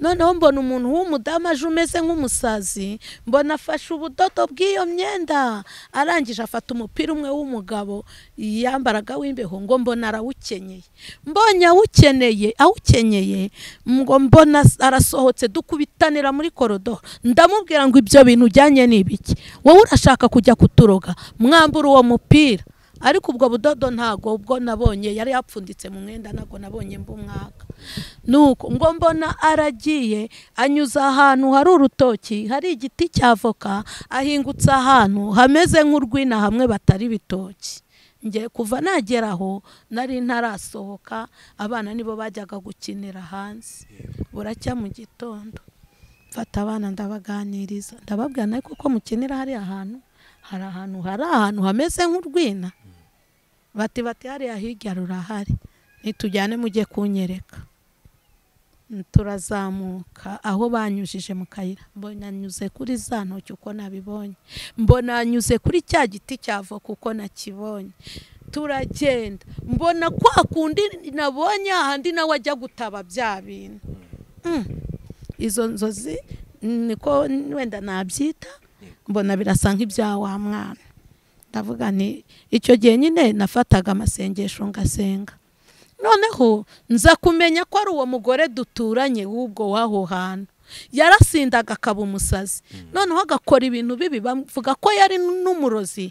Noneho mbona umuntu w'umudamu aje umeze nk'umusazi, mbona afashe ubudodo bw'iyo myenda, arangije afata umupira umwe w'umugabo yambaraga w'imbeho, ngo mbona arawukenyeye. Mbonye awukenyeye ngo mbona arasohotse dukubitanira muri koridoro, ndamubwira ngo ibyo bintu ujyanye n'ibiki, wowe urashaka kujya kuturoga, mwambura uwo mupira. Ariko ubwo budodo ntago ubwo nabonye yari yapfunditse mu mwenda, ntago nabonye mbumwaka. Nuko ngo mbona aragiye anyuza ahantu hari urutoki, hari igiti cy'avoka, ahingutse ahantu hameze nk'urwina hamwe batari bitoki. Ngiye kuva nageraho nari ntarasohoka, abana nibo bajyaga gukinira hanze. Buracya mu gitondo mfata abana ndabaganiriza, ndababwira kuko mukinira hari ahantu hari ahantu hameze nk'urwina. Bati hari ahigarura hari nitujyane mujye kunyereka. Turazamuka aho banyujije mu kayira, mbona nyuze kuri za ntoki uko nabibonye, mbona nyuze kuri cya giti cyavo kuko nakibonye. Turagenda mbona kwa kundi nabonye ahandi nawe ajya gutaba bya bintu. Izo nzozi niko wenda nabyita, mbona birasa nk'ibya wa mwana. Ndavuga nti icyo gihe nyine nafataga amasengesho ngasenga. Noneho nza kumenya ko ari uwo mugore duturanye w'ubwo waho hano, yarasindaga akaba umusazi. Noneho agakora ibintu bibi, bavuga ko yari n'umurozi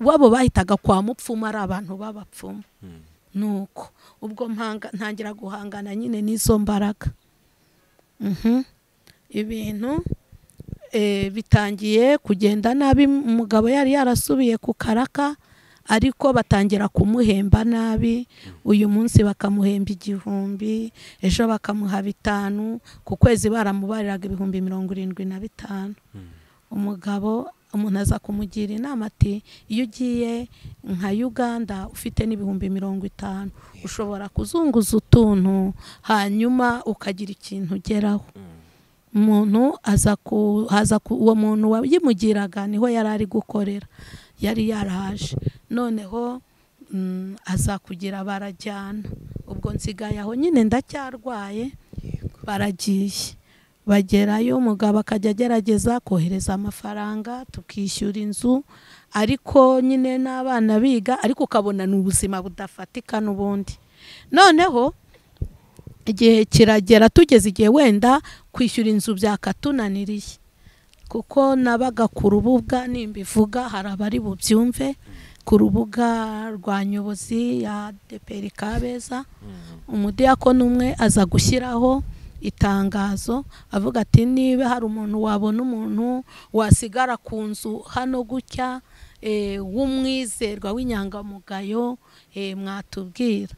wabo bahitaga kwa mupfumu, ari abantu babapfumu. Nuko ubwo ntangira guhangana nyine n'izo mbaraga. Ibintu bitangiye kugenda nabi. Umugabo yari yarasubiye ku karaka, ariko batangira kumuhemba nabi. Uyu munsi bakamuhemba 1,000, ejo bakamuha 5,000, ku kwezi baramubariraga 75,000. Umugabo umuntu aza kumugira inama ati iyo ugiye nka Uganda ufite 50,000 ushobora kuzunguza utuntu hanyuma ukagira ikintu ugeraho. Umuntu uwo muntu wayimugiraga niho yari ari gukorera yari yaraje. Noneho aza kugira barajyana. Ubwo nsigaye aho nyine ndacyarwaye. baragiye bagerayo umugabo akajya agerageza kohereza amafaranga tukishyura inzu ariko nyine n'abana biga ariko ukabona n'ubuzima budafatika n'ubundi noneho igihe kiragera tugeze igihe wenda kwishyura inzu byakatunaniriye kuko nabaga ku rubuga nimbivuga harabari bubyumve ku rubuga rwa nyobozi ya DPR Kabeza umudiakoni umwe aza gushyiraho itangazo avuga ati niba hari umuntu wabona umuntu wasigara ku nzu hano gutya w'umwizerwa w'inyangamugayo mwatubwira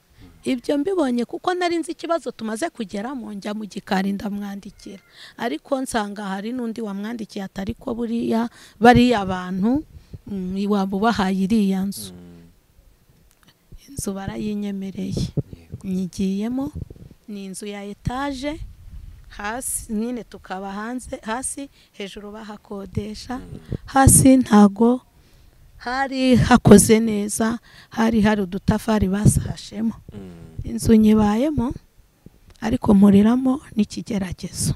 ibyo mbibonye kuko nari nzi ikibazo tumaze kugera mu njya mu gikari ndamwandikira ariko nsanga hari n'undi wamwandikiye atari ko buriya bari abantu iwabo bahaye iriya nzu inzu barayinyemereye nyigiyemo ni inzu ya etage hasi nyine tukaba hanze hasi hejuru bahakodesha hasi ntago hari hakoze neza hari udutafari basahashemo inzu nyibayemo ariko muriramo n'ikigeragezo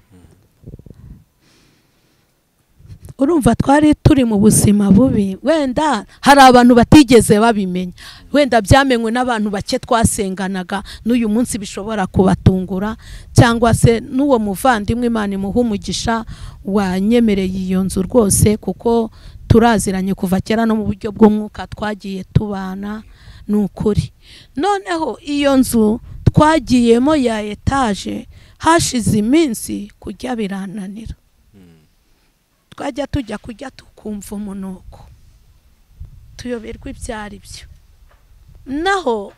urumva twari turi mu buzima bubi wenda hari abantu batigeze babimenya wenda byamenywe n'abantu bake twasenganaga n'uyu munsi bishobora kubatungura cyangwa se n'uwo muvandimwe Imana imuha umugisha wanyemereye iyo nzu rwose kuko turaziranye kuva kera no mu buryo bw'umwuka twagiye tubana n'ukuri noneho iyo nzu twagiyemo ya etage hashize iminsi kujya birananira twajya tujya kujya tukumva umunuko tuyoberwa ibyari byo naho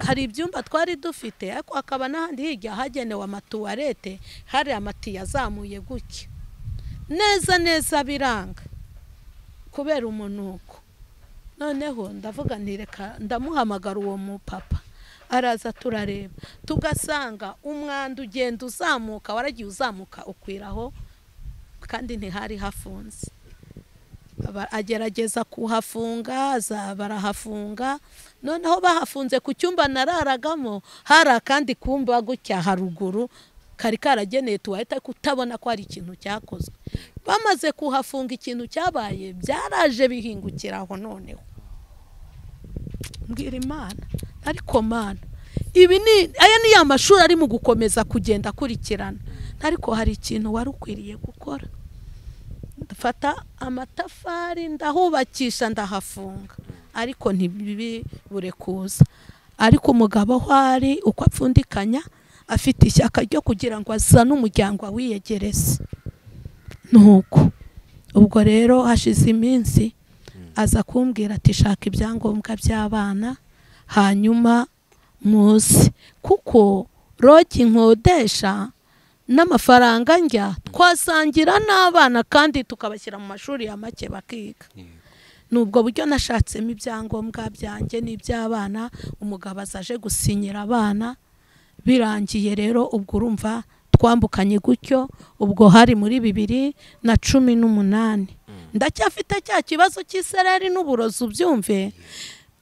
hari ibyumba twari dufite ariko akaba n'ahandi hirya hagenewe amatuwarete hari amati yazamuye gutya neza neza biranga kubera umunuko noneho ndavuga ntireka ndamuhamagara uwo mupapa araza turareba tugasanga umwanda ugenda uzamuka waragiye uzamuka ukwiraho kandi ntihari hafunze agerageza kuhafunga barahafunga noneho bahafunze ku cyumba nararagamo hari akandi kumba gutya haruguru kari karageneye tuwahita kutabona ko hari ikintu cyakozwe bamaze kuhafunga ikintu cyabaye byaraje bihingukiraho noneho mbwira Imana ariko Mana ibi ni aya ni amashuri ari mu gukomeza kugenda akurikirana ariko hari ikintu wari ukwiriye gukora dufata amatafari ndahubakisha ndahafunga ariko ntibibure kuza ariko umugabo hari uko apfundikanya afite ishyaka ryo kugira ngo azane umuryango wiyegereze nuko ubwo rero hashize iminsi aza kumbwira ati shaka ibyangombwa by'abana hanyuma muzi kuko roki nkodesha n'amafaranga njya twasangira n'abana kandi tukabashyira mu mashuri ya make bakiga nubwo buryo nashatsemo ibyangombwa byanjye n'iby'abana umugabo azaje gusinyira abana birangiye rero ubwo urumva twambukanye gutyo ubwo hari muri 2018 ndacyafite cya kibazo cy'isereri n'uburozi ubyumve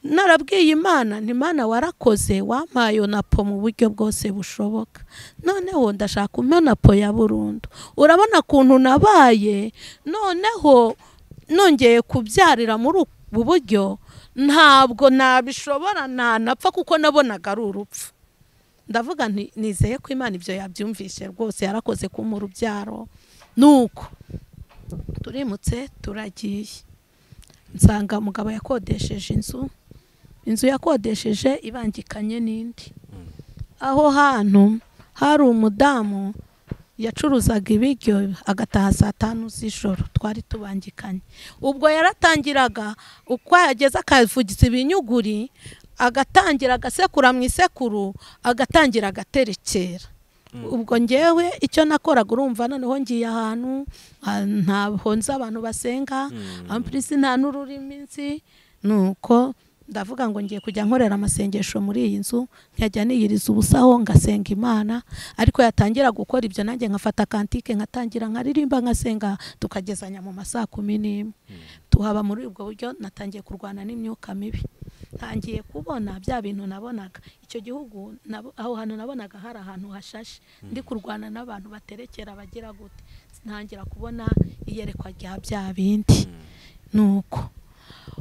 narabwiye Imana ni Mana warakoze wampayo napo mu buryo bwose bushoboka noneho ndashaka umenapo ya burundu urabona kuntu nabaye noneho nongeye kubyarira muri uburyo ntabwo nabishobora ntanapfa kuko nabonaga ari urupfu ndavuga nti nizeye ko Imana ibyo yabyumvishe rwose yarakoze ku mu rubyaro nuko turimutse turagiye nsanga umugabo yakodesheje inzu inzu yakodesheje ibangikanye n'indi aho hantu hari umudamu yacuruzaga ibiryo agataha saa tanu z'ijoro twari tubangikanye ubwo yaratangiraga uko yageze akavugiza ibinyuguri agatangira agasekura mu isekuru agatangira agaterekera ubwo ngewe icyo nakoraga urumva noneho ngiye ahantu ntabwo nzi abantu basenga amprisi nta n'ururimi nzi nuko ndavuga ngo ngiye kujya nkorera amasengesho muri iyi nzu nkajya niyiriza ubusaho ngasenga Imana ariko yatangira gukora ibyo nanjye nkafata kantike nkatangira nkaririmba ngasenga tukagezanya mu masaa 11 tuhaba muri ubwo buryo natangiye kurwana n'imyuka mibi tangiye kubona bya bintu nabonaga icyo gihugu aho hano nabonaga hari ahantu hashashe ndi kurwana n'abantu baterekera bagira gute ntangira kubona iyerekwa rya bya bindi nuko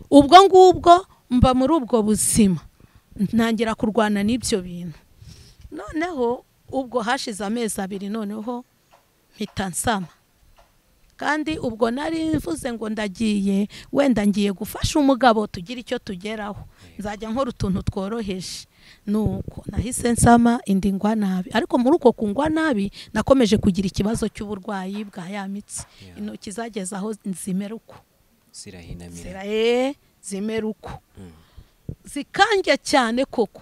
ubwo ngubwo mba muri ubwo buzima ntangira kurwana n'ibyo bintu noneho ubwo hashize amezi abiri noneho mpitansama kandi ubwo nari mvuze ngo ndagiye wenda ngiye gufasha umugabo tugira icyo tugeraho nzajya nkora utuntu tworoheje nuko nahise nsama indi ngwa nabi ariko muri uko kungwa nabi nakomeje kugira ikibazo cy'uburwayi bwa yamitsi intoki zageza aho nzimeruko sirahinamira zimeruko zikanja cyane koko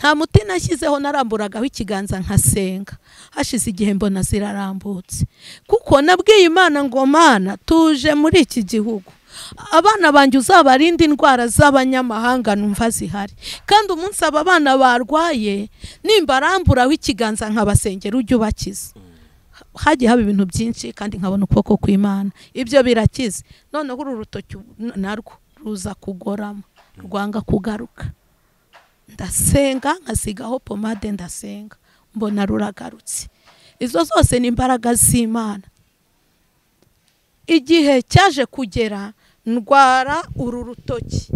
nta muti nashyizeho naramburaga ikiganza nkasenga hashize igihe mbona zirarambutse kuko nabwiye Imana ngo Mana tuje muri iki gihugu abana banje uzabarinde indwara z'abanyamahanga numva zihari kandi umunsi aba bana barwaye nimbaramburaho ikiganza nkabasengera ujye ubakiza haje haba ibintu byinshi kandi nkabona ukuboko kw'Imana ibyo birakize none uru rutoki narwo ruza kugorama rwanga kugaruka ndasenga nkasigaho pomade ndasenga mbona ruragarutse izo zose ni imbaraga z'Imana igihe cyaje kugera ndwara uru rutoki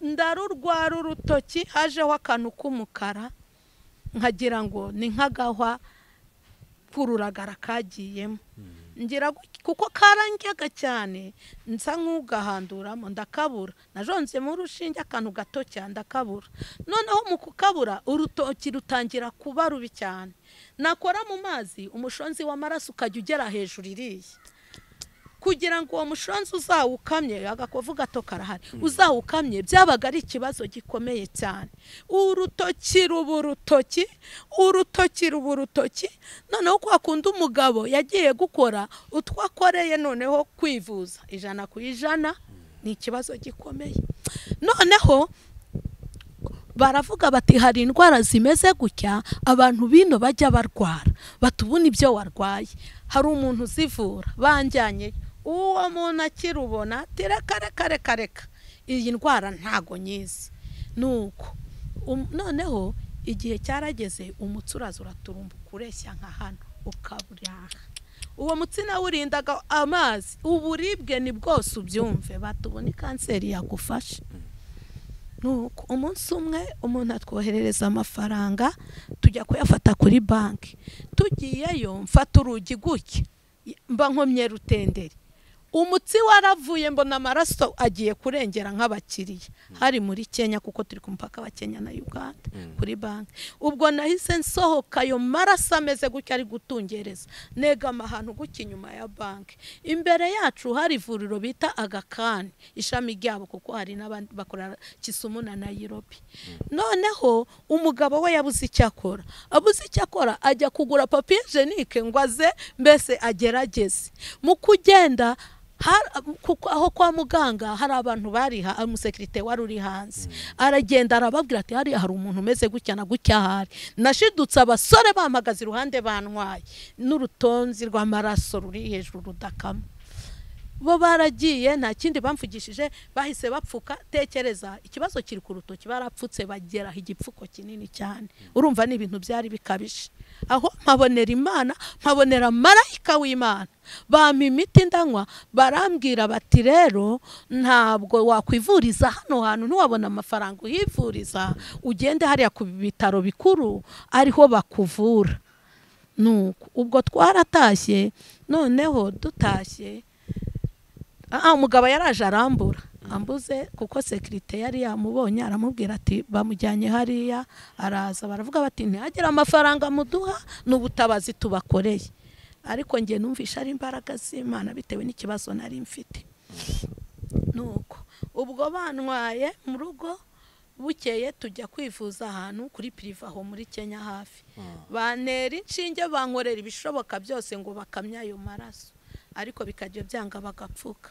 ndarurwara urutoki hajeho akantu k'umukara nkagira ngo ni nkagahwa kururagara kagiyemo ngira kuko karangyaga cyane nsa nk'ugahanduramo ndakabura najonze mu rushinge akantu gato cyane ndakabura noneho mu kukabura urutoki rutangira kuba rubi cyane nakora mu mazi umushonzi w'amaraso ukajya ugera hejuru iriya kugira ngo uwo mushonzi uzawukamye agakovu gato karahari uzawukamye byabaga ari ikibazo gikomeye cyane urutoki noneho kwakunda umugabo yagiye gukora utwakoreye noneho kwivuza 100% ni ikibazo gikomeye noneho baravuga bati hari indwara zimeze gutya abantu bino bajya barwara batubuna ibyo warwaye hari umuntu zivura banjyanye uwo muntu akirubona tireka iyi ndwara ntago nyizi nuko noneho igihe cyarageze umutsurazo uraturumba kureshya nka hano ukaburaha uwo mutsina wurindaga amazi uburibwe ni bwose ubyumve batubona kanseri yagufasha nuko umunsi umwe umuntu atwoherereza amafaranga tujya kuyafata kuri banki tugiyeyo mfata urugi gutya mba nkomye rutendere umutsi waravuye mbona amaraso agiye kurengera nk'abakiriya hari muri Kenya kuko turi ku mpaka wa Kenya na Uganda kuri banki ubwo nahise nsohoka yo maraso ameze gutya ari gutungereza nega amahantu gukinyuma ya banki imbere yacu hari ivuriro bita Agakani ishami ryabo kuko hari n'abandi bakora Kisumu na Nairobi noneho umugabo we yabuze icyakora ajya kugura papier hygienique ngwaze mbese agerageze mu kugenda aho kwa muganga hari abantu bariha umusekirite wari uri hanze aragenda arababwira ati hari umuntu umeze gutya na gutya hari nashidutse abasore bamagaze iruhande bantwaye n'urutonzi rw'amaraso ruri hejuru rudakama bo baragiye nta kindi bamfugishije bahise bapfuka tekereza ikibazo kiri ku rutoki barapfutse bagera igipfuko kinini cyane urumva ni ibintu byari bikabije aho mpabonera Imana mpabonera marayika w'Imana bampa imiti ndanywa barambwira bati rero ntabwo wakwivuriza hano hantu ntiwabona amafaranga uhivuriza ugende hariya ku bitaro bikuru ariho bakuvura nuko ubwo twaratashye noneho dutashye umugabo yaraje arambura ambuze kuko sekirite yari yamubonye aramubwira ati bamujyanye hariya araza baravuga bati ntihagira amafaranga muduha n'ubutabazi tubakoreye ariko ngiye numvisha ari imbaraga z'Imana bitewe n'ikibazo nari mfite nuko ubwo bantwaye mu rugo bukeye tujya kwivuza ahantu kuri priva ho muri Kenya hafi banera inshinge bankorera ibishoboka byose ngo bakamya ayo maraso ariko bikajya byanga bagapfuka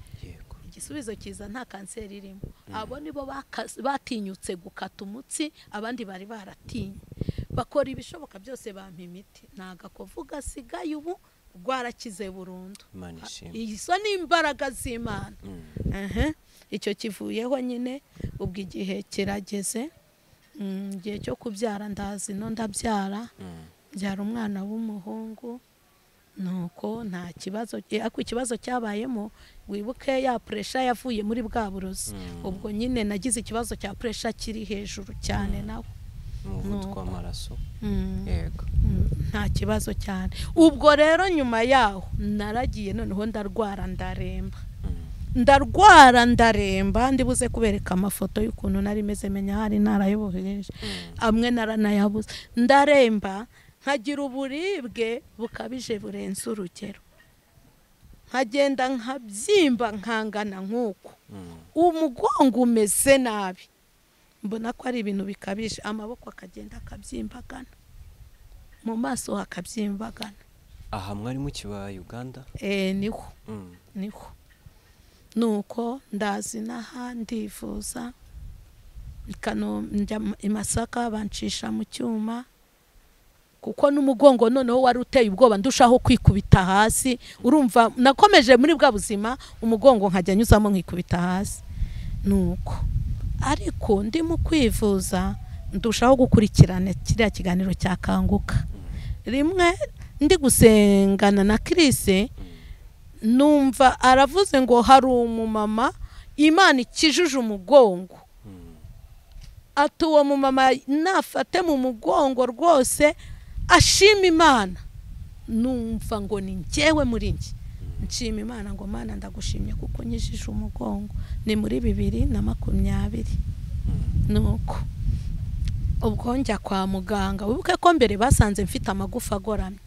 igisubizo kiza nta kanseri irimo abo nibo batinyutse gukata umutsi abandi bari baratinye bakora ibishoboka byose bampa imiti naga kuvuga sigaye ubu gwarakize burundu izo ni imbaraga z'Imana icyo kivuyeho nyine ubwo igihe kirageze gihe cyo kubyara ndazi no ndabyara byara umwana w'umuhungu nuko nta kibazo ako kibazo cyabayemo wibuke ya pressure yavuye muri bwa burozi ubwo nyine nagize ikibazo cya pressure kiri hejuru cyane nawe umutwa maraso yego nta kibazo cyane ubwo rero nyuma yaho naragiye noneho ndarwara ndaremba ndibuze kubereka amafoto y'ukuntu nari meze menya hari narayobohereje amwe naranayabuze ndaremba nkagira uburibwe bukabije burenze urugero nkagenda nkabyimba nkangana nkuko umugongo umeze nabi mbona ko ari ibintu bikabije amaboko akagenda akabyimbagana mu maso akabyimbagana aha mwari mu kibaye Uganda niho niho nuko ndazi n'ahandi ivuza ikano imasaka bancisha mu cyuma kuko n'umugongo noneho wari uteye ubwoba ndushaho kwikubita hasi urumva nakomeje muri bwa buzima umugongo nkajya nyuzamo nkikubita hasi nuko ariko ndi mu kwivuza ndushaho gukurikirana kiriya kiganiro cya Kanguka rimwe ndi gusengana na Chris numva aravuze ngo hari umumama Imana ikijuje umugongo atuwa mumama nafate mu mugongo rwose ashima Imana numva ngo ni njyewe muri nje nshima Imana ngo Mana ndagushimye kuko nyijije umugongo ni muri 2020 nuko ubwo njya kwa muganga wibuke ko mbere basanze mfite amagufa agoramye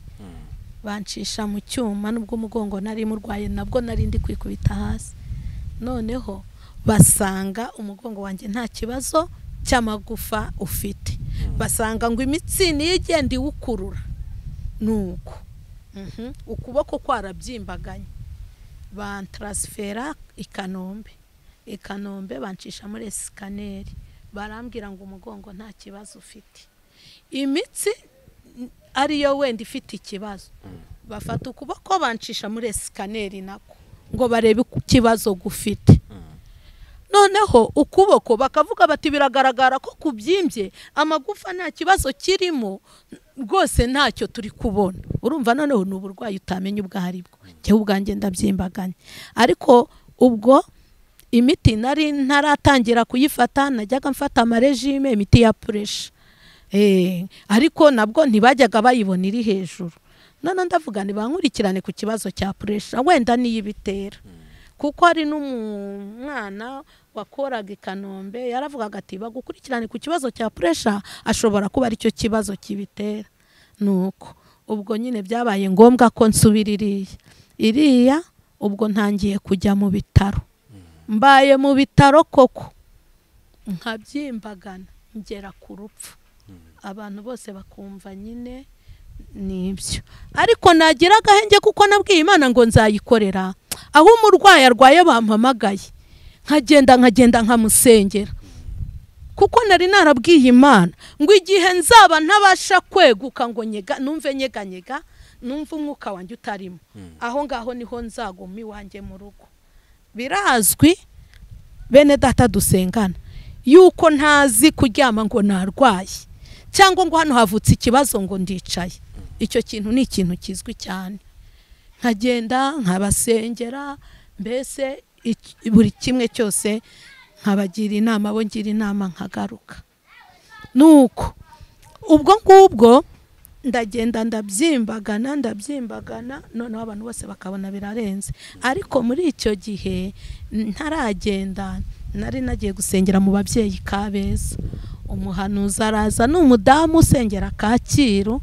bancisha mu cyuma nubwo umugongo nari murwaye nabwo nari ndi kwikubita hasi noneho basanga umugongo wanjye nta kibazo cy'amagufa ufite basanga ngo imitsi nigende iwukurura nuko ukuboko kwarabyimbaganye bantransfera Kanombe bancisha muri scanner barambwira ngo umugongo nta kibazo ufite imitsi ariyo wenda ifite ikibazo bafata ukuboko bancisha muri scanner nako ngo barebe ikibazo gufite noneho ukuboko bakavuga bati biragaragara ko kubyimbye amagufa nta kibazo kirimo rwose ntacyo turi kubona urumva noneho n'uburwayi utamenye ubwahari bwo cyo ubwanjye ndabyimbaganye ariko ubwo imiti nari ntaratangira kuyifata najyaga mfata amaregime imiti ya pressure ariko nabwo ntibajyaga bayibona iri hejuru nana ndavuga nibankurikirane ku kibazo cya pressure wenda niyibitera kuko ari n'umwana wakoraga Ikanombe yaravugaga ati bagukurikirane ku kibazo cya pressure ashobora kuba ari cyo kibazo kibitera nuko ubwo nyine byabaye ngombwa ko nsubiririye iriya ubwo ntangiye kujya mu bitaro mbaye mu bitaro koko nkabyimbagana ngera ku rupfu abantu bose bakumva nyine nibyo ariko nagira agahenge kuko nabwiye Imana ngo nzayikorera aho umurwayi arwaye bampamagaye nkagenda nkamusengera kuko nari narabwiye Imana ngo igihe nzaba ntabasha kweguka ngo numve nyeganyega numva umwuka wanjye utarimo aho ngaho niho nzaguma iwanjye mu rugo birazwi bene data dusengana yuko ntazi kuryama ngo narwaye cyangwa ngo hano havutse ikibazo ngo ndicaye icyo kintu ni ikintu kizwi cyane nkagenda nkabasengera mbese buri kimwe cyose nkabagira inama bongira inama nkagaruka nuko ubwo ndagenda ndabyimbagana noneho abantu bose bakabona birarenze ariko muri icyo gihe ntaragenda nari nagiye gusengera mu babyeyi Kabeza umuhanuzi araza n'umudamu usengera Kacyiru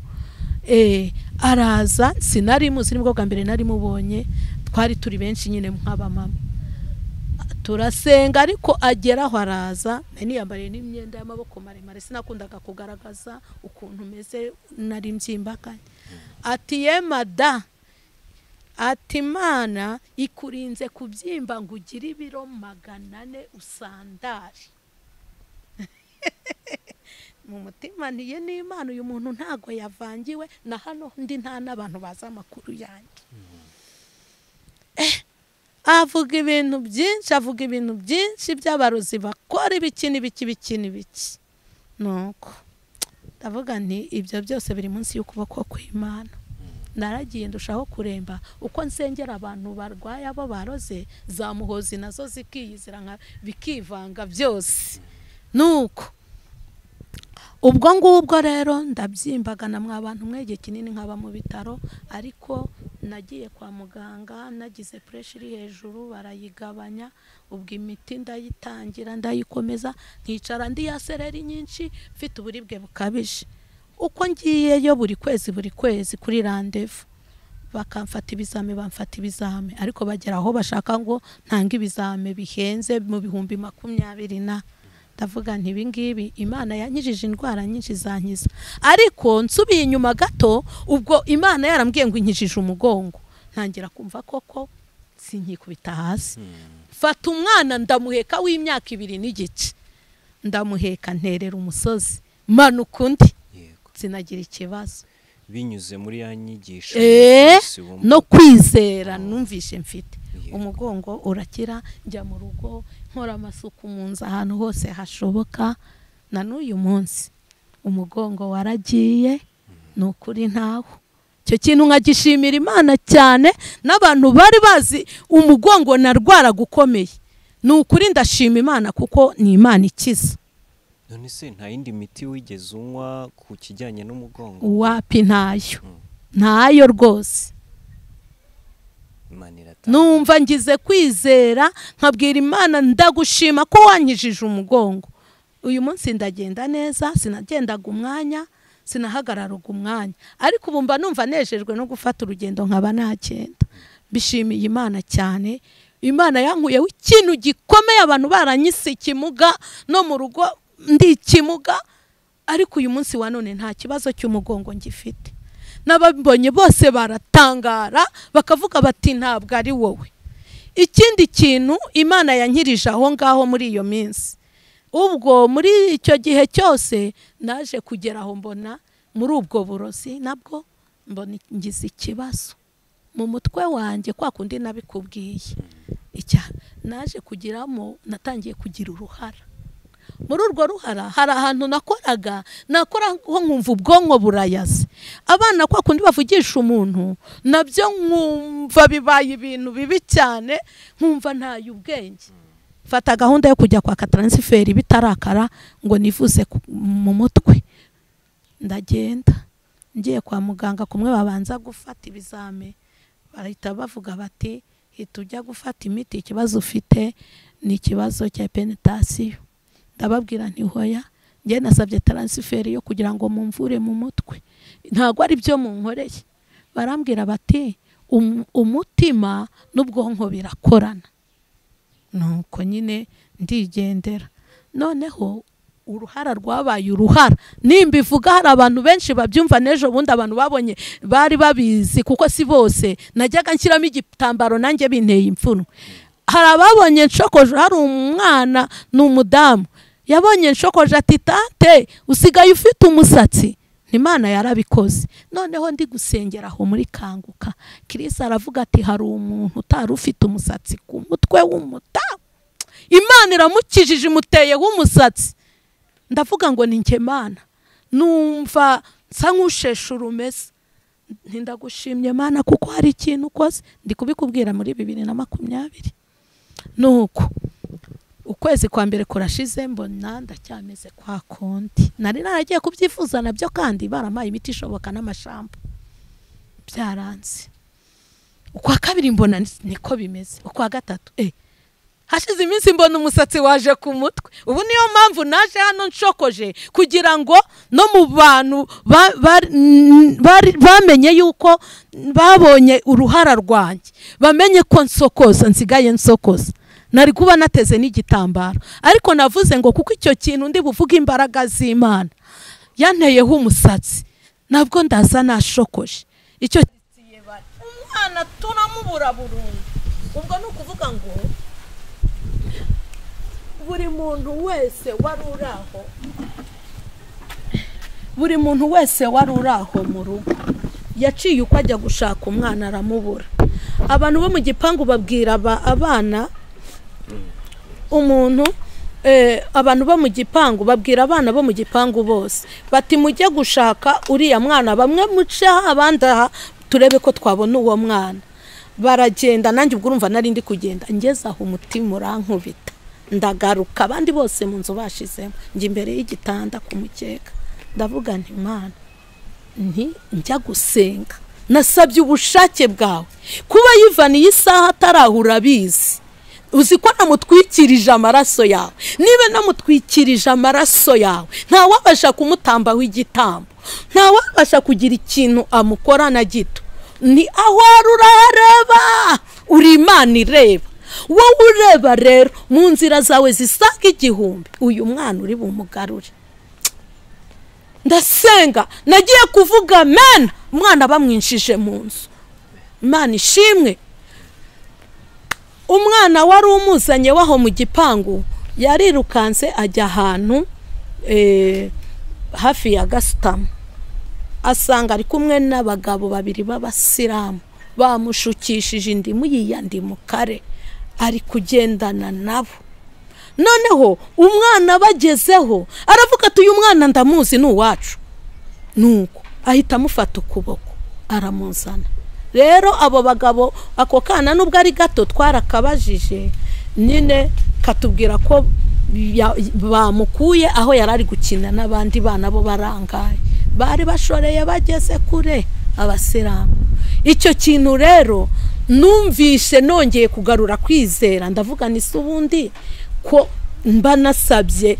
araza sinari muzi nibwo bwa mbere nari mubonye twari turi benshi nyine nk'abamama turasenga ariko agera aho araza niyambariye n'imyenda y'amaboko maremare sinakundaga kugaragaza ukuntu meze nari mbyimbakanyi ati yemada ati mana ikurinze kubyimba ngo ugire ibiro 400 usandari mu mutima niye n'Imana uyu muntu ntago yavangiwe na hano ndi nta nabantu baza makuru yanjye avuga ibintu byinshi by'abarozi bakora ibiki nuko ndavuga nti ibyo byose biri munsi y'ukuboko kw'Imana naragiye ndushaho kuremba uko nsengera abantu barwaye abo baroze za muhozi nazo zikiyizira bikivanga byose nuko ubwo ngubwo rero ndabyimbagana mwabantu mwege kinini nkaba mu bitaro ariko nagiye kwa muganga nagize pressure hejuru barayigabanya ubwo imiti ndayitangira ndayikomeza nkicara ndi yasereri nyinshi mfite uburibwe bukabije uko ngiye yo buri kwezi kuri randevu bakamfata ibizame ariko bagera aho bashaka ngo ntanga ibizame bihenze mu 2020 na ndavuga nti ibingibi Imana yanyijije indwara nyinshi zankiza ariko nsubiye inyuma gato ubwo Imana yarambwiye ngo inkijije umugongo ntangira kumva koko sinkikubita hasi fata umwana ndamuheka w'imyaka 2.5 ndamuheka nterera umusozi manuka undi sinagira ikibazo binyuze muri yanyigisha no kwizera numvishe mfite umugongo urakira njya mu rugo nkora amasuku munza ahantu hose hashoboka na n'uyu munsi umugongo waragiye n'ukuri ntaho cyo kintu nkagishimira Imana cyane n'abantu bari bazi umugongo narwara gukomeye n'ukuri ndashima Imana kuko ni Imana ikiza none se nta yindi miti wigeze unywa ku kijyanye n'umugongo wapi ntayo rwose numva ngize kwizera nkabwira Imana ndagushima ko wankijije umugongo uyu munsi ndagenda neza sinagendaga umwanya sinahagararaga umwanya ariko ubumba numva nejejwe no gufata urugendo nkaba nakenda bishimiye Imana cyane Imana yankuyeho ikintu gikomeye abantu baranyise ikimuga no mu rugo ndi kimuga ariko uyu munsi wa none nta kibazo cy'umugongo ngifite nababonye bose baratangara bakavuga bati ntabwo ari wowe ikindi kintu Imana yankirije aho ngaho muri iyo minsi ubwo muri icyo gihe cyose naje kugera aho mbona muri ubwo burozi nabwo mbona ngize ikibazo mu mutwe wanjye kwa kundi nabikubwiye naje kugiramo natangiye kugira uruhara muri urwo ruhara hari ahantu nakora nko nkumva ubwonko burayaze abana kwa kundi bavugisha umuntu nabyo nkumva bibaye ibintu bibi cyane nkumva ntayo ubwenge fata gahunda yo kujya kwa transfer bitarakara ngo nivuze mu mutwe ndagenda ngiye kwa muganga kumwe babanza gufata ibizame barahita bavuga bati hitujya gufata imiti ikibazo ufite ni ikibazo cya penetasiyo ababwira nti hoya ngiye nasabye transfer yo kugira ngo mumvure mu mutwe ntago ari byo munkoreye barambwira bati umutima n'ubwonko birakorana nuko nyine ndigendera noneho uruhara rwabaye uruhara nimba ivuga hari abantu benshi babyumva nejo bundi abantu babonye bari babizi kuko si bose najyaga nshyiramo igitambaro nanjye binteye imfuno hari ababonye nshokoje hari umwana n'umudamu yabonye nshokoje ati tante usigaye ufite umusatsi Imana yarabikoze noneho ndi gusengera aho muri Kanguka Chris aravuga ati hari umuntu utari ufite umusatsi ku mutwe w'umudamu Imana iramukijije imuteye w'umusatsi ndavuga ngo ni njye Mana numva nsa nk'usheshura umeze ndagushimye Mana kuko hari ikintu ukoze ndi kubikubwira muri 2020 nuko ukwezi kwa mbere kurashize mbona ndacyameze kwa konti nari naragiye kubyifuza nabyo kandi baramaye imiti ishoboka n'amashambo byaranze ukwa kabiri mbona niko bimeze ukwa gatatu hashize iminsi mbona umusatsi waje ku mutwe ubu niyo mpamvu naje hano nshokoje kugira ngo no mu bantu bamenye yuko babonye uruhara rwanjye bamenye ko nsokoza nsigaye nsokoza nari kuba nateze n'igitambaro, ariko navuze ngo kuko icyo kintu ndi buvuga imbaraga z'Imana yanteyeho umusatsi nabwo ndaza nashokoje icyo tiye bari umwana tunamubura burundu. Ubwo nukuvuga ngo buri muntu wese waruraho, buri muntu wese waruraho mu rugo yaciye uko ajya gushaka umwana aramubura. Abantu bo mu gipangu babwira abana umuntu abantu bo mu gipangu babwira abana bo mu gipangu bose bati mujye gushaka uriya mwana, bamwe muca abandi turebe ko twabona uwo mwana. Baragenda nanjye ubwo urumva nari ndi kugenda ngezaho umutima urankubita ndagaruka, abandi bose mu nzu bashizemo njye imbere y'igitanda kumukeka ndavuga nti Mana nti njya gusenga, nasabye ubushake bwawe kuba yivaniye isaha atarahura bizi. Uzi ko namutwikirije amaraso yawe, niba namutwikirije amaraso yawe nta wabasha kumutambaho igitambo, nta wabasha kugira ikintu amukora na gito. Ni aho urareba uri Imana ireba, wowe ureba rero mu nzira zawe zisaga igihumbi uyu mwana uri bumugarure. Ndasenga nagiye kuvuga amen, umwana bamwinshije mu nzu. Imana ishimwe, umwana wari umuzanye waho mu gipangu yarirukanse ajya ahantu hafi ya Gasutamo, asanga ari kumwe n'abagabo babiri b'abasilamu bamushukishije indimu yiyandimu kare, ari kugendana nabo. Noneho umwana bagezeho aravuga ati uyu mwana ndamuzi ni uwacu, nuko ahita amufata ukuboko aramuzana. Rero abo bagabo ako kana nubwo ari gato twarakabajije nyine katubwira ko bamukuye aho yarari gukina n'abandi bana bo barangaye bari bashoreye bageze kure abasilamu. Icyo kintu rero numvise nongeye kugarura kwizera ndavuga ni subundi ko mba nasabye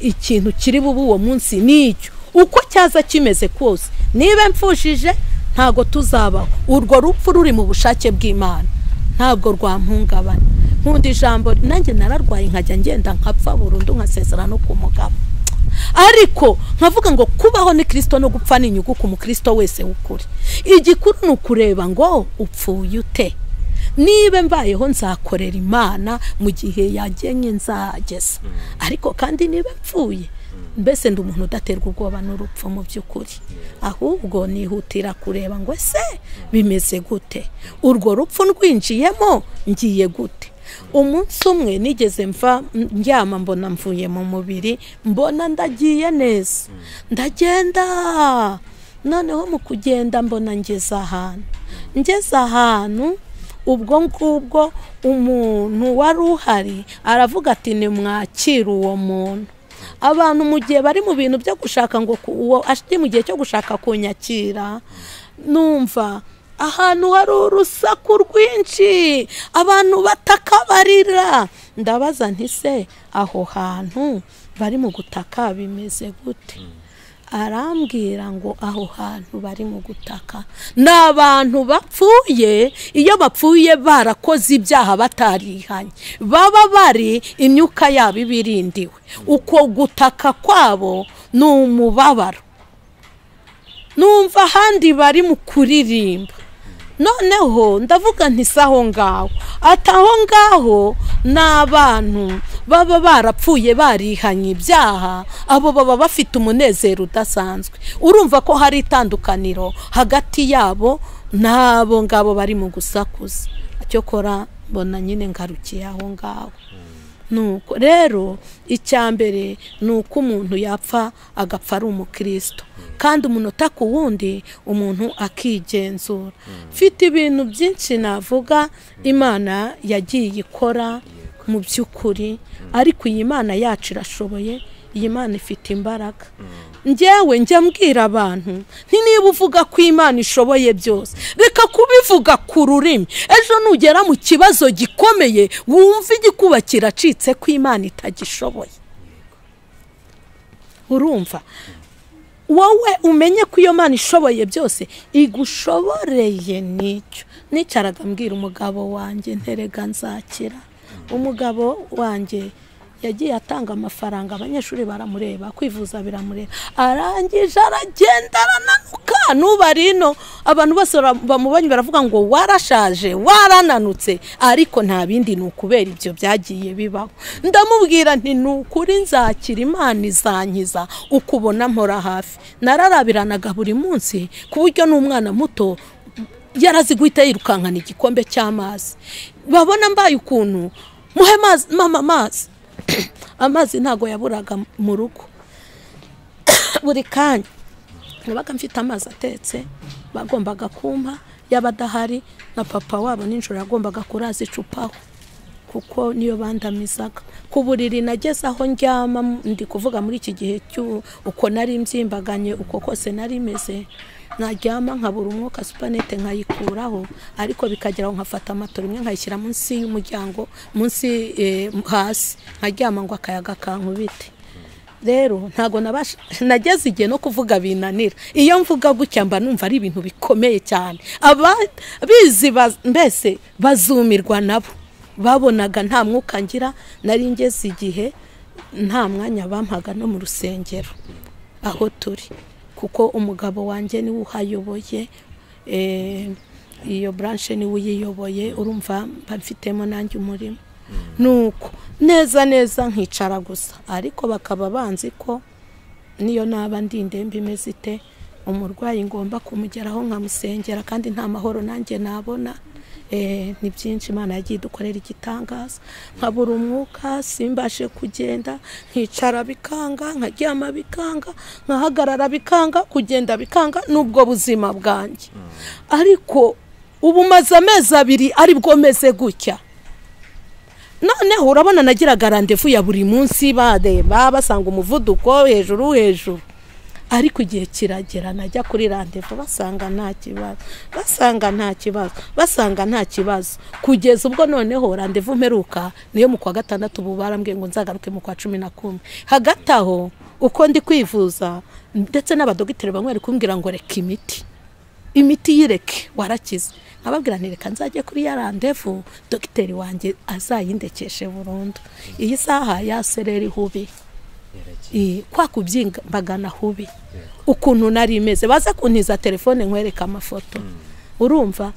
ikintu kiri bubu uwo munsi n'icyo uko cyaza kimeze kose niba mfushije ntago tuzaba urwo rupfu ruri mu bushake bw'Imana ntabwo rwampungabana. Nkundi ijambo nanjye nararwaye nkajya ngenda nkapfa burundu nkasezerana no kumugaba, ariko nkavuga ngo kubaho ni Kristo no gupfa ni inyugu ku mukristo wese ukuri. Igikuru nukureba ngo upfuye ute, nibe mbayeho nzakorera Imana mu gihe yagenye nzageza, ariko kandi nibe mpfuye mbese ndi umuntu udaterwa ubwoba n'urupfu mu by'ukuri, ahubwo nihutira kureba ngo ese bimeze gute, urwo rupfu rwinjiyemo ngiye gute. Umunsi umwe nigeze mva ndyama mbona mvuye mu mubiri mbona ndagiye neza ndagenda, noneho mu kugenda mbona ngeze ahantu ubwo ngubwo umuntu wari uhari aravuga ati nimwakira uwo muntu. Abantu mu gihe bari mu bintu byo gushaka ngo uwo ashite mu gihe cyo gushaka kunyakira, numva ahantu hari urusaku rwinshi abantu batakabarira, ndabaza nti se aho hantu bari mu gutaka bimeze gute. Arambwira ngo aho hantu bari mu gutaka nabantu bapfuye, iyo bapfuye barakoze ibyaha batarihanye, baba bari imyuka yabo birindiwe, uko gutaka kwabo n'umubabaro. Numva handi bari mu kuririmba, noneho ndavuga nti saho ngaho ataho ngaho nabantu baba barapfuye barihanye ibyaha, abo baba bafite umunezero udasanzwe. Urumva ko hari itandukaniro hagati yabo nabo ngabo bari mu gusakuza cyokora mbona nyine ngarukiye aho ngaho. Nuko rero icyambere nuko umuntu yapfa agapfa ari umukristo, kandi umunota ku wundi umuntu akigenzura. Mfite ibintu byinshi navuga Imana yagiye ikora mu byukuri, ariko iyi Mana yacu irashoboye, iyi Mana ifite imbaraga. Ngewe njya mbwira abantu nti niba uvuga ko Imana ishoboye byose reka kubivuga ku rurimi, ejo nugera mu kibazo gikomeye wumva igikuba kiracitse ko Imana itagishoboye. Urumva wowe umenye ko iyo Mana ishoboye byose igushoboreye nicyo. Nicaraga mbwira umugabo wanjye nterega nzakira umugabo wanje yagiye atanga amafaranga abanyeshuri baramureba kwivuza biramureba arangije aragenda arananuka nubarino abantu bose bamubanye baravuga ngo warashaje warananutse ariko nta bindi nukubera ibyo byagiye bibaho ndamubwira nti nukuri nzakira Imana izankiza ukubona mpora hafi nararabiranaga buri munsi kuburyo n'umwana muto yarazi guhita yirukankana igikombe cy'amazi babona mbaye ukuntu muhe mazi mama mazi amazi ntago yaburaga mu rugo buri kanya nabaga mfite amazi atetse bagombaga kumpa yabadahari na papa wabo ninjoro yagombaga kuraza icupaho kuko niyo bandamizaga kuburiri nageza aho ndyama ndi kuvuga muri iki gihe uko nari mzimbaganye uko kose nari meze naryama nkabura umwuka supanete nkayikuraho ariko bikageraho nkafata amatora imwe nkayishyira munsi y'umuryango munsi hasi nkaryama ngo akayaga kankubite rero ntago nabasha nageze igihe no kuvuga binanira iyo mvuga gucyamba numva ari ibintu bikomeye cyane abizi mbese bazumirwa nabo babonaga nta mwuka ngira nari ngeze igihe nta mwanya bampaga no mu rusengero aho turi kuko umugabo wanje ni uhayoboye iyo branche ni uyiyoboye urumva bamfitemo nanjye umurimo nuko neza neza nkicara gusa ariko bakaba banzi ko niyo naba ndindembe imeze ite umurwayi ngomba kumugeraho nkamusengera kandi nta mahoro nanjye nabona ni byinshi Imana yagiye dukorera igitangaza nkabura umwuka simbashe kugenda nkicara bikanga nkaryama bikanga nkahagarara bikanga kugenda bikanga nubwo buzima bwanjye ariko ubu maze amezi abiri ari bwo meze gutya noneho urabona nagiraga randevu ya buri munsi badeba basanga umuvuduko hejuru hejuru ariko igihe kiragera najya kuri randevu basanga nta kibazo kugeza ubwo noneho randevu mperuka niyo mu kwa gatandatu bubarambwe ngo nzagaruke mu kwa 11 hagataho uko ndi kwivuza ndetse n'abadogiteri bamwe ari kumbwira ngo reka imiti yireke warakize ababwira ntireka nzajye kuri ya randevu dogiteri wanje azayindekeshe burundu iyi saha yaserera ihubi kwa kubyingabagana hubi ukuntu nari meze baza kuntiza telefone nkwereka amafoto urumva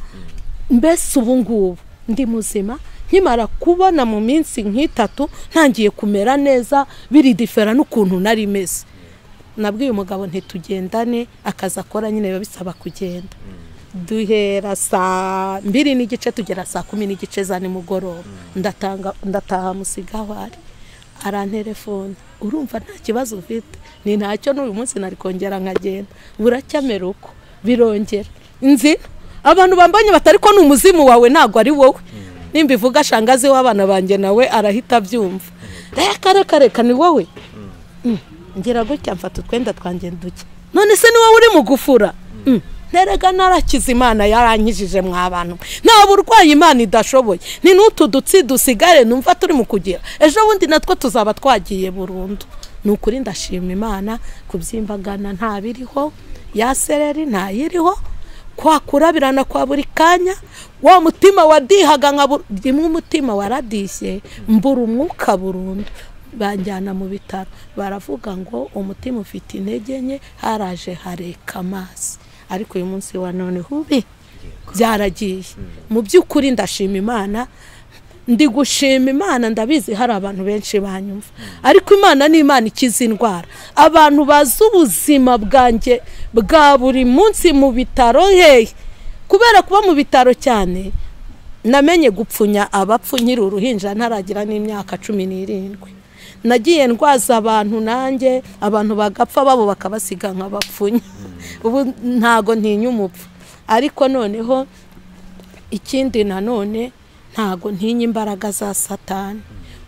mbese ubu ngubu ndi muzima nkimara kubona mu minsi nk'itatu ntangiye kumera neza biri difera n'ukuntu nari meze nabwiye umugabo nti tugendane akaza akora nyine biba bisaba kugenda duhera saa 2:15 tugera saa 10:15 za nimugoroba ndataha musigawari arantelefone urumva nta kibazo ufite ni ntacyo n'uyu munsi nari kongera nkagenda buracyamera uko birongera nzi abantu bambanye batariko n'umuzimu wawe ntago ari wowe nimba ivuga shangaze w'abana banjye nawe arahita byumva reka reka ni wowe ngira gutya mfata utwenda twanjye duke none se ni wowe uri mu gufura nterega narakiza Imana yarankijije mw'abantu nta burwayi Imana idashoboye ni n'utu dutsi dusigare numva turi mu kugira ejo bundi natwo tuzaba twagiye burundu nukuri ndashima Imana kubyimbagana nta biriho yasereri nta yiriho kwakurabirana kwa buri kanya wa mutima wadihaga nk'imwe umutima waradishye mbura umwuka burundu banjyana mu bitaro baravuga ngo umutima ufite intege nke haraje hareka amazi ariko uyu munsi wa none hubi byaragiye mu byukuri ndashima Imana ndi gushima Imana ndabizi hari abantu benshi banyumva ariko Imana ni Imana ikiza indwara abantu bazi ubuzima bwanjye bwa buri munsi mu bitaro hehe kubera kuba mu bitaro cyane namenye gupfunya abapfunyira uruhinja ntaragira n'imyaka 17 nagiye ndwaza abantu nanjye abantu bagapfa babo bakabasiga nk'abapfunya ubu ntago ntinya umupfu ariko noneho ikindi nanone ntago ntinya imbaraga za Satani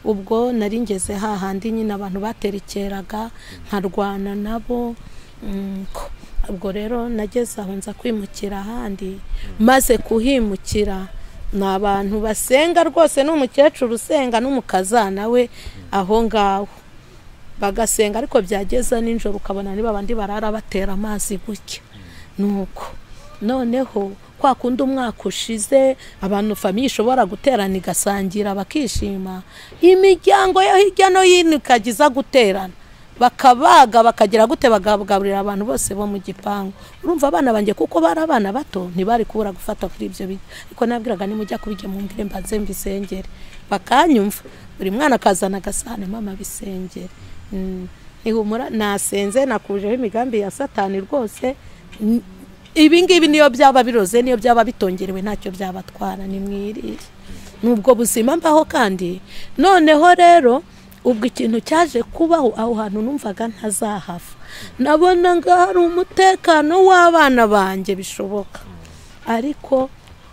ubwo nari ngeze hahandi nyine abantu baterekeraga nkarwana nabo ubwo rero nageze aho nza kwimukira ahandi maze kuhimukira na abantu basenga rwose n'umukecuru usenga n'umukazana we aho ngaho bagasenga ariko byageza ninjoro ukabona niba abandi barara batera amazi guke nuko noneho kwa kundi umwaka ushize abantu family ishobora guterana igasangira bakishima, imiryango yo hirya no hino ikagiza guterana bakabaga bakagira gute bagabagaburira abantu bose bo mu gipangu. Urumva abana banje kuko barabana bato ntibari kubura gufata kuri ibyo bijya, ariko nabwiraga ni mujya kubijya mu mbire mbanze mbisengere bakanyumva. Buri mwana kazana gasane mama bisengere, nihumura nasenze nakujeho imigambi ya satani rwose. Ibingibi niyo byaba biroze, niyo byaba bitongerewe, ntacyo byabatwara nimwirire nubwo buzima mbaho. Kandi noneho rero ubwo ikintu cyaje kubaho aho hantu numvaga ntazahafa, nabona ngari umutekano w'abana banje bishoboka, ariko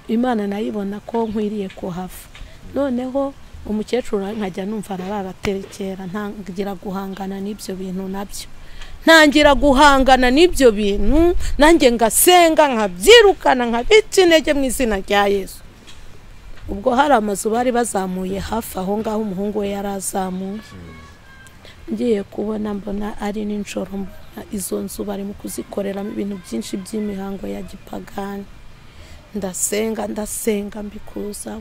Imana nayibona ko nkwiriye kuhafa. Noneho umukecuru nkajya numva narabaterekera ntangira guhangana n'ibyo bintu nabyo, nanjye ngasenga nkabyirukana nkabitse intege mu izina rya Yesu. Ubwo hari amazu bari bazamuye hafi aho ngaho umuhungu we yarazamuye, ngiye kubona mbona ari n'inshoro izo nzu bari mu kuzikoreramo ibintu byinshi by'imihango ya gipagani. Ndasenga mbikuza.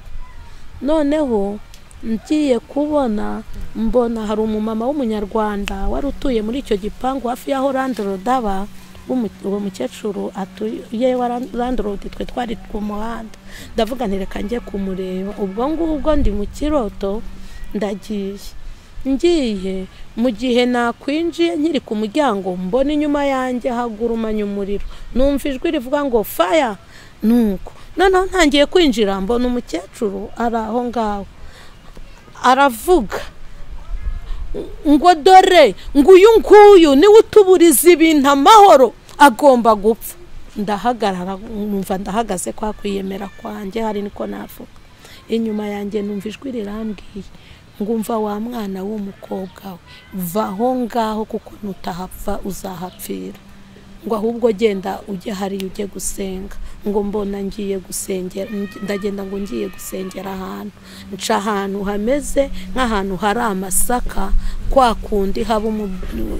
Noneho ngiye kubona mbona hari umumama w'umunyarwanda wari utuye muri icyo gipangu hafi ya Landlord daba umukecuru atuye wa Landlord twe twari ku muhanda. Ndavuga ntireka ngiye kumureba. Ubwo ngubwo ndi mu kiroto ndagiye, mu gihe nakwinjiye nkiri ku muryango mbona inyuma yanjye hagurumanya umuriro, numva ijwi rivuga ngo fire. Nuko noneho ntangiye kwinjira mbona umukecuru ari aho ngaho aravuga ngo dore nguyu nguyu niwe utuburiza ibintu amahoro agomba gupfa. Ndahagarara numva ndahagaze kwa kwiyemera kwanje hari niko navuga. Inyuma yanjye numva ijwi rirambwiye ngumva wa mwana w'umukobwa we vaho ngaho kuko nutahapfa uzahapfira, ngo ahubwo genda ujye hari ujye gusenga. Ngo mbona ngiye gusengera, ndagenda ngo ngiye gusengera ahantu nca ahantu hameze nk'ahantu hari amasaka kwa kundi haba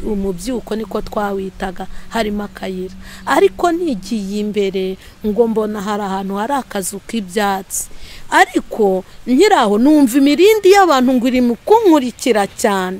umubyuko niko twawitaga, harimo akayira. Ariko nigiye imbere ngo mbona hari ahantu hari akazu k'ibyatsi, ariko nkiraho numva imirindi y'abantu ngiri mu kunkurikira cyane.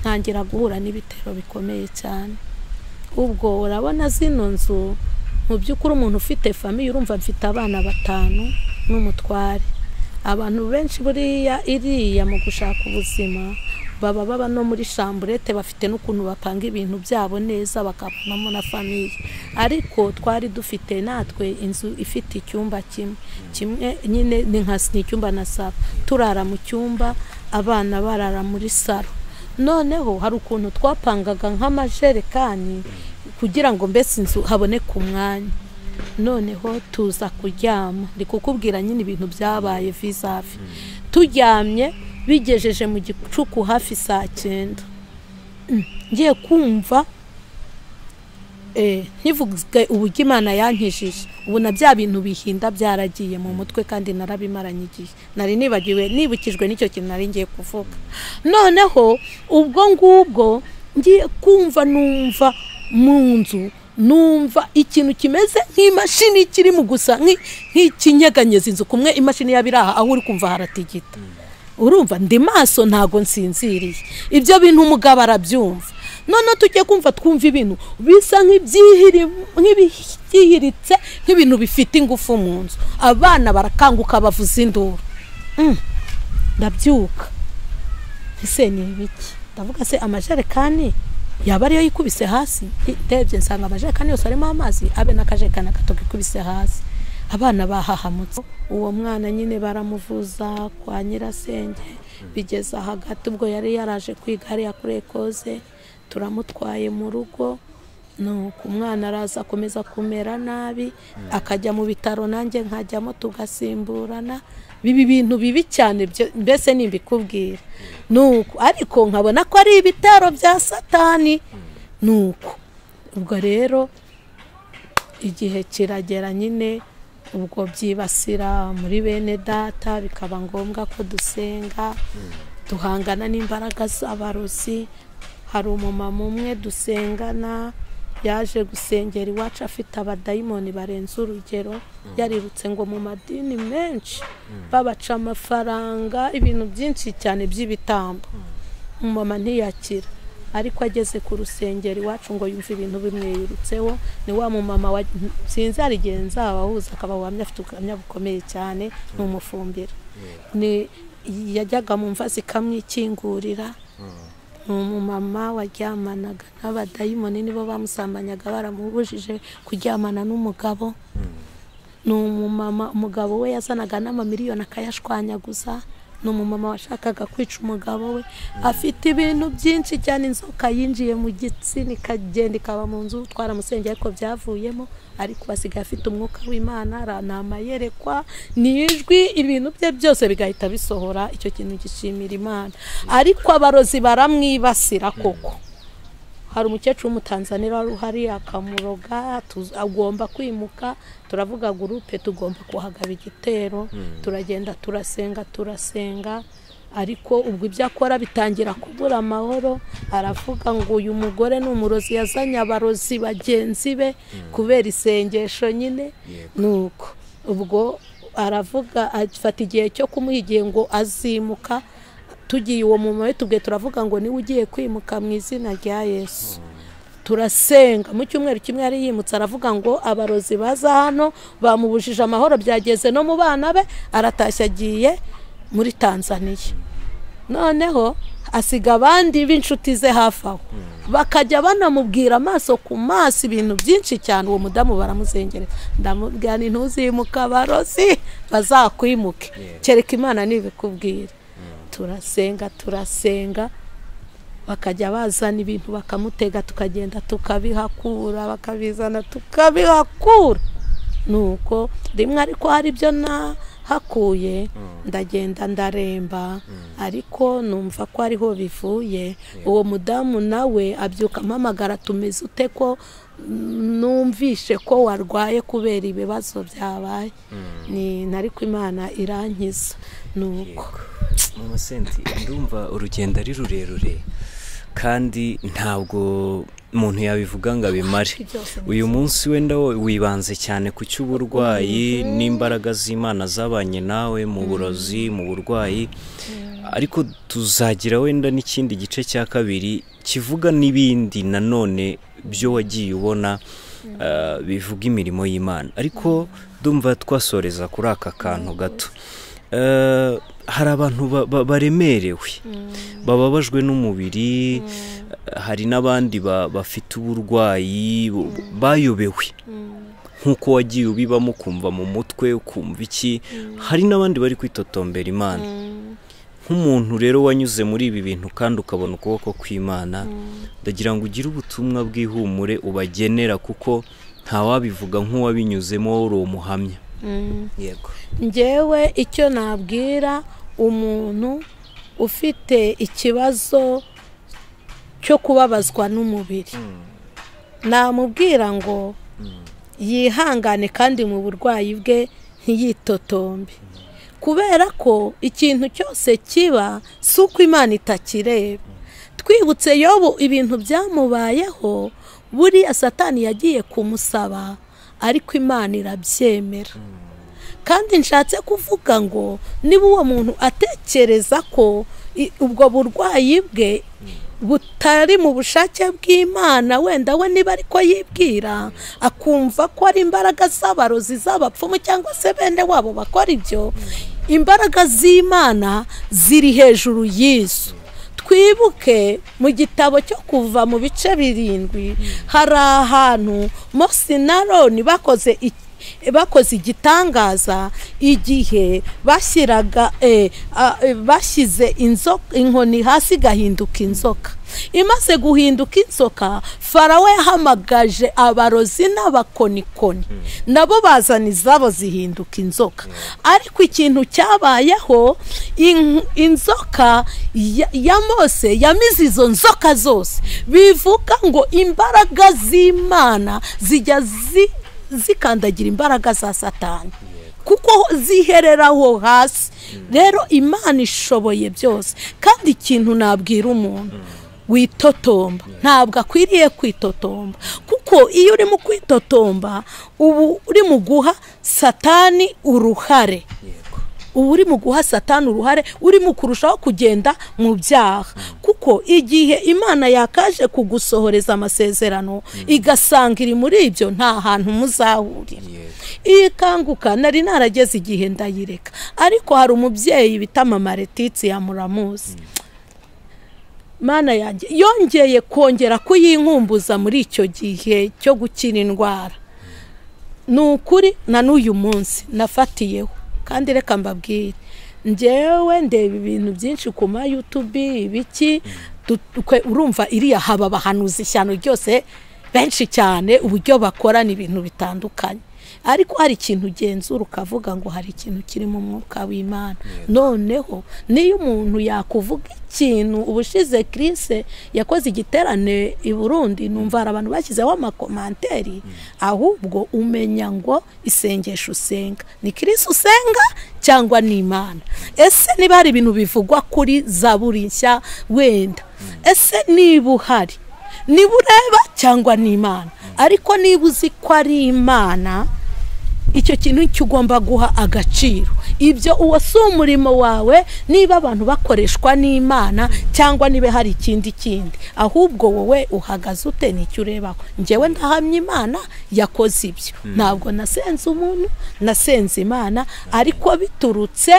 ntangira guhura n'ibitero bikomeye cyane. Ubwo urabona zino nzu mu byukuri umuntu ufite family urumva mfite abana batanu n'umutware. Abantu benshi buriya iriya mu gushaka ubuzima baba no muri chambrete bafite n'ukuntu bapanga ibintu byabo neza bakabonamo na family, ariko twari dufite natwe inzu ifite icyumba kimwe nyine ni nka icyumba na sala, turara mu cyumba abana barara muri sala. Noneho hari ukuntu twapangaga nk'amajerekani kugira ngo mbese inzu habone ku mwanya. Noneho tuza kuryama, ndi kukubwira nyine ibintu byabaye vizafi. Turyamye bigejeje mu gicuku hafi saa 9, ngiye kumva ntivuge uburyo Imana yankijije. Ubona bya bintu bihinda byaragiye mu mutwe kandi narabimaranye igihe, nari nibagiwe nibukijwe n'icyo kintu nari ngiye kuvuga. Noneho ubwo ngubwo ngiye kumva numva mu nzu ikintu kimeze nk'imashini kiri mu gusa nk'ikinyeganyeza inzu kumwe, imashini yabiraha aho uri kumva haratigita. Urumva ndi maso ntago nsinziriye, ibyo bintu umugabo arabyumva. None tujye twumva ibintu bisa nk'ibyihiritse nk'ibintu bifite ingufu mu nzu, abana barakanguka bavuza induru. Ndabyuka ese ni ibiki? Ndavuga se amajerekani yaba ariyo yikubise hasi. Ndebye nsanga amajerekani yose arimo amazi, abe n'akajerekani gato kikubise hasi. Abana bahahamutse, uwo mwana nyine baramuvuza kwa nyirasenge. Bigeza hagati ubwo yari yaraje kwigari yakurekoze, turamutwaye mu rugo. no kumwana araza akomeza kumera nabi akajya mu bitaro nanjye nkajyamo tugasimburana bibi bintu bibi cyane mbese nimbikubwira nuko ariko nkabona ko ari ibitaro bya satani nuko ubwo rero igihe kiragera nyine ubwo byibasira muri bene data bikaba ngombwa ko dusenga duhangana n'imbaraga z'abarozi hari umumama umwe dusengana yaje gusengera iwacu afite abadayimoni barenze urugero yarirutse ngo mu madini menshi babaca amafaranga ibintu byinshi cyane by'ibitambo umumama ntiyakira ariko ageze ku rusengero iwacu ngo yumve ibintu bimwirutseho ni wa mumama sinzi arigenza nzabahuza akaba wamye afite ukamya bukomeye cyane n'umufumbira ni yajyaga mu mva zikamwikingurira umumama waryamanaga n'abadayimoni nibo bamusambanyaga baramubujije kuryamana n'umugabo n'umumama umugabo we yazanaga n'amamiliyoni akayashwanyaguza n'umumama washakaga kwica umugabo we afite ibintu byinshi cyane inzoka yinjiye mu gitsina ikagenda ikaba mu nzu twaramusengeye ko byavuyemo ariko basigaye afite umwuka w'Imana aranayerekwa nijwi ibintu bye byose bigahita bisohora icyo kintu gishimira Imana ariko abarozi baramwibasira koko hari umukecuru w'umutanzaniya ruhari akamuroga agomba kwimuka turavuga gurupe tugomba kuhagaba igitero turagenda turasenga ariko ubwo ibyakora bitangira kubura amahoro aravuga ngo uyu mugore n'umurozi yazanye abarozi bagenzi be kubera isengesho nyine nuko ubwo aravuga afata igihe cyo kumuhigiye ngo azimuka tugiye uwo mumama tubwe turavuga ngo ni ugiye kwimuka mu izina rya Yesu turasenga mu cyumweru kimwe ari yimutsa aravuga ngo abarozi baza hano bamubujije amahoro byageze no mu bana be aratashya agiye muri Tanzania noneho asiga abandi b'inshuti ze hafaho bakajya banamubwira amaso ku maso ibintu byinshi cyane uwo mudamu baramuzengereza ndamubwira nti ntuzimuka abarozi bazakwimuke cyereka Imana nibikubwira turasenga bakajya bazana ibintu bakamutega tukagenda tukabihakura bakabizana tukabihakura nuko rimwe ariko hari byo nahakuye ndagenda ndaremba ariko numva ko ariho bivuye uwo mudamu nawe abyuka mpamagara tumeze ute ko numvishe ko warwaye kubera ibibazo byabaye ni nariko Imana irankiza nuko mama senti ndumva urugendo ari rurerure kandi ntabwo umuntu yabivuga ngo abimare uyu munsi wenda wibanze cyane ku cy'uburwayi n'imbaraga z'Imana zabanye nawe mu burozi mu burwayi ariko tuzagira wenda n'ikindi gice cya kabiri kivuga n'ibindi nanone byo wagiye ubona bivuga imirimo y'Imana ariko ndumva twasoreza kuri aka kantu gato hari abantu baremerewe bababajwe n'umubiri hari n'abandi bafite uburwayi bayobewe nkuko wagiye ubibamo kumva mu mutwe ukumva iki hari n'abandi bari kwitotombera Imana nk'umuntu rero wanyuze muri ibi bintu kandi ukabona ukuboko kw'Imana ndagira ngo ugire ubutumwa bw'ihumure ubagenera kuko ntawabivuga nk'uwabinyuzemo uri umuhamya yego ngewe icyo nabwira umuntu ufite ikibazo cyo kubabazwa n'umubiri namubwira ngo yihangane kandi mu burwayi bwe ntiyitotombe kubera ko ikintu cyose kiba si uko Imana itakireba twibutse Yobu ibintu byamubayeho buriya Satani yagiye kumusaba ariko Imana irabyemera kandi nshatse kuvuga ngo niba uwo muntu atekereza ko ubwo burwayi bwe butari mu bushake bw'Imana wenda we niba ariko yibwira akumva ko ari imbaraga z'abarozi z'abapfumu cyangwa se bende wabo bakora ibyo imbaraga z'Imana ziri hejuru y'Yesu twibuke mu gitabo cyo kuva mu bice 7 hari ahantu Mose na Aroni bakoze bakoze igitangaza igihe bashyiraga bashize inzoka inkoni hasi gahinduka inzoka. Imaze guhinduka inzoka, Farawo yahamagaje abarozi n'abakonikoni nabo bazana izabo zihinduka inzoka. Ariko ikintu cyabayeho, inzoka ya Mose yamize izo nzoka zose. Bivuga ngo imbaraga z'Imana zijya zikandagira imbaraga za Satani, kuko zihereraho hasi. Rero Imana ishoboye byose, kandi ikintu nabwira umuntu witotomba, ntabwo akwiriye kwitotomba, kuko iyo uri mu kwitotomba ubu uri mu guha Satani uruhare, uri mu kurushaho kugenda mu byaha. Kuko igihe Imana yakaje kugusohoreza amasezerano igasanga iri muri ibyo, nta hantu muzahurira. Iyi Kanguka nari narageze igihe ndayireka, ariko hari umubyeyi bita Mama Letitsi ya Muramuzi, Mana yanjye, yongeye kongera kuyinkumbuza muri icyo gihe cyo gukira indwara. Nukuri na n'uyu munsi nafatiyeho, kandi reka mbabwire, njewe ndeba ibintu byinshi ku ma YouTube ibiki, urumva iriya haba bahanuza ishyano ryose benshi cyane, uburyo bakora n'ibintu bitandukanye. Ariko hari ikintu ugenzura ukavuga ngo hari ikintu kirimo umwuka w'Imana. Noneho niyo umuntu yakuvuga ikintu, ubushize Chris yakoze igiterane i Burundi, numva abantu bashyizeho amakomanteri, ahubwo umenya ngo isengesho usenga ni Chris usenga cyangwa ni Imana. Ese niba hari ibintu bivugwa kuri Zaburi nshya wenda, ese niba uhari ni bureba cyangwa ni Imana? Ariko niba uzi ko ari Imana, icyo kintu cyugomba guha agaciro. Ibyo uwase umurimo wawe, niba abantu bakoreshwa n'Imana cyangwa nibe hari ikindi, ahubwo wowe uhagaze ute n'icyo ureba. Njewe ndahamya Imana yakoze ibyo, ntabwo nasenze umuntu, nasenze Imana, ariko biturutse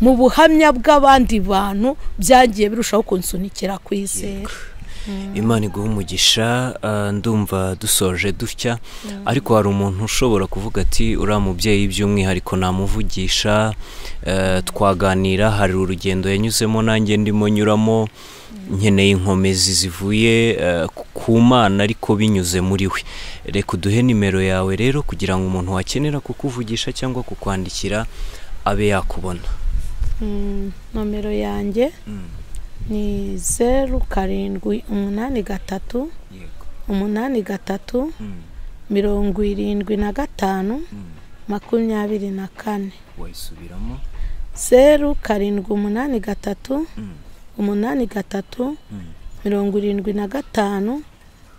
mu buhamya bw'abandi bantu byagiye birushaho kunsunikira kwizera. Imana iguha umugisha. Ndumva dusoje dutya, ariko hari umuntu ushobora kuvuga ati uriya mubyeyi by'umwihariko namuvugisha, twaganira, hari urugendo yanyuzemo nanjye ndimo nyuramo, nkeneye inkomezi zivuye ku Mana ariko binyuze muri we. Reka duhe nimero yawe rero kugira ngo umuntu wakenera kukuvugisha cyangwa kukwandikira abe yakubona. Nomero yanjye ni 0 7 8 3 8 3 75 24. Waisubiramo 0 7 8 3 8 3 75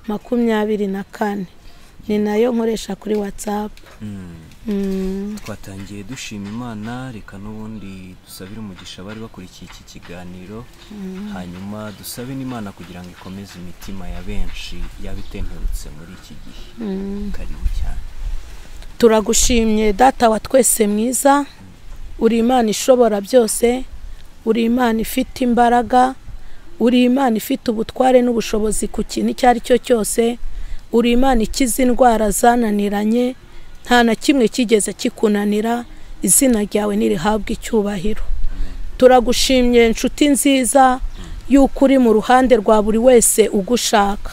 24. Ni nayo nkoresha kuri WhatsApp. Twatangiye dushima Imana, reka n'ubundi dusabire umugisha bari bakurikiye iki kiganiro, hanyuma dusabe n'Imana kugira ngo ikomeze imitima ya benshi yabitenherutse muri iki gihe. Karibu cyane, turagushimye Data wa twese mwiza. Uri Imana ishobora byose, uri Imana ifite imbaraga, uri Imana ifite ubutware n'ubushobozi ku kintu icyo ari cyo cyose, uri Imana ikiza indwara zananiranye, nta na kimwe kigeze kikunanira. Izina ryawe nirihabwe icyubahiro. Turagushimye nshuti nziza yuko uri mu ruhande rwa buri wese ugushaka.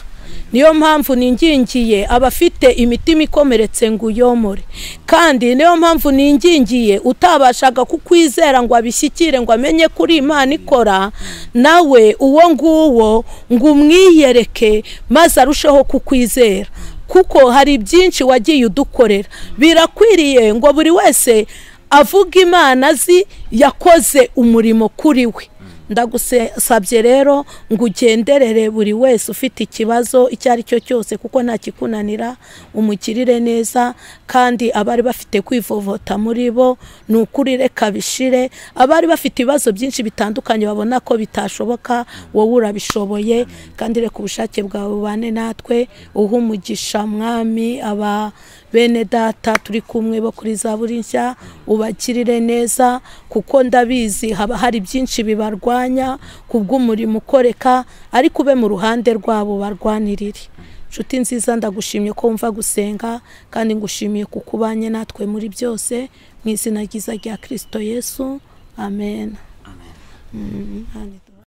Niyo mpamvu ningingiye abafite imitima ikomeretse ngo uyomore, kandi niyo mpamvu ningingiye utabashaga kukwizera ngo abishyikire ngo amenye kuri Imana ikora, nawe uwo nguwo ngo umwiyereke maze arusheho kukwizera. Kuko hari byinshi wagiye udukorera, birakwiriye ngo buri wese avuga Imana azi yakoze umurimo kuri we. Ndagusabye rero ngo ugenderere buri wese ufite ikibazo icyo ari cyo cyose, kuko nta kikunanira, umukirire neza. Kandi abari bafite kwivovota muri bo ni ukuri reka bishire, abari bafite ibibazo byinshi bitandukanye babona ko bitashoboka, wowe urabishoboye. Kandi reka ubushake bwawe bubane natwe, uhe umugisha Mwami aba bene Data turi kumwe bo kuri Zaburi nshya, ubakirire neza, kuko ndabizi haba hari byinshi bibarwa kubw'umurimo ukoreka, ariko ube mu ruhande rwabo barwanirire. Nshuti nziza ndagushimye ko umva gusenga kandi ngushimiye kukubanye natwe muri byose mu izina ryiza rya Kristo Yesu. Amen. Amen.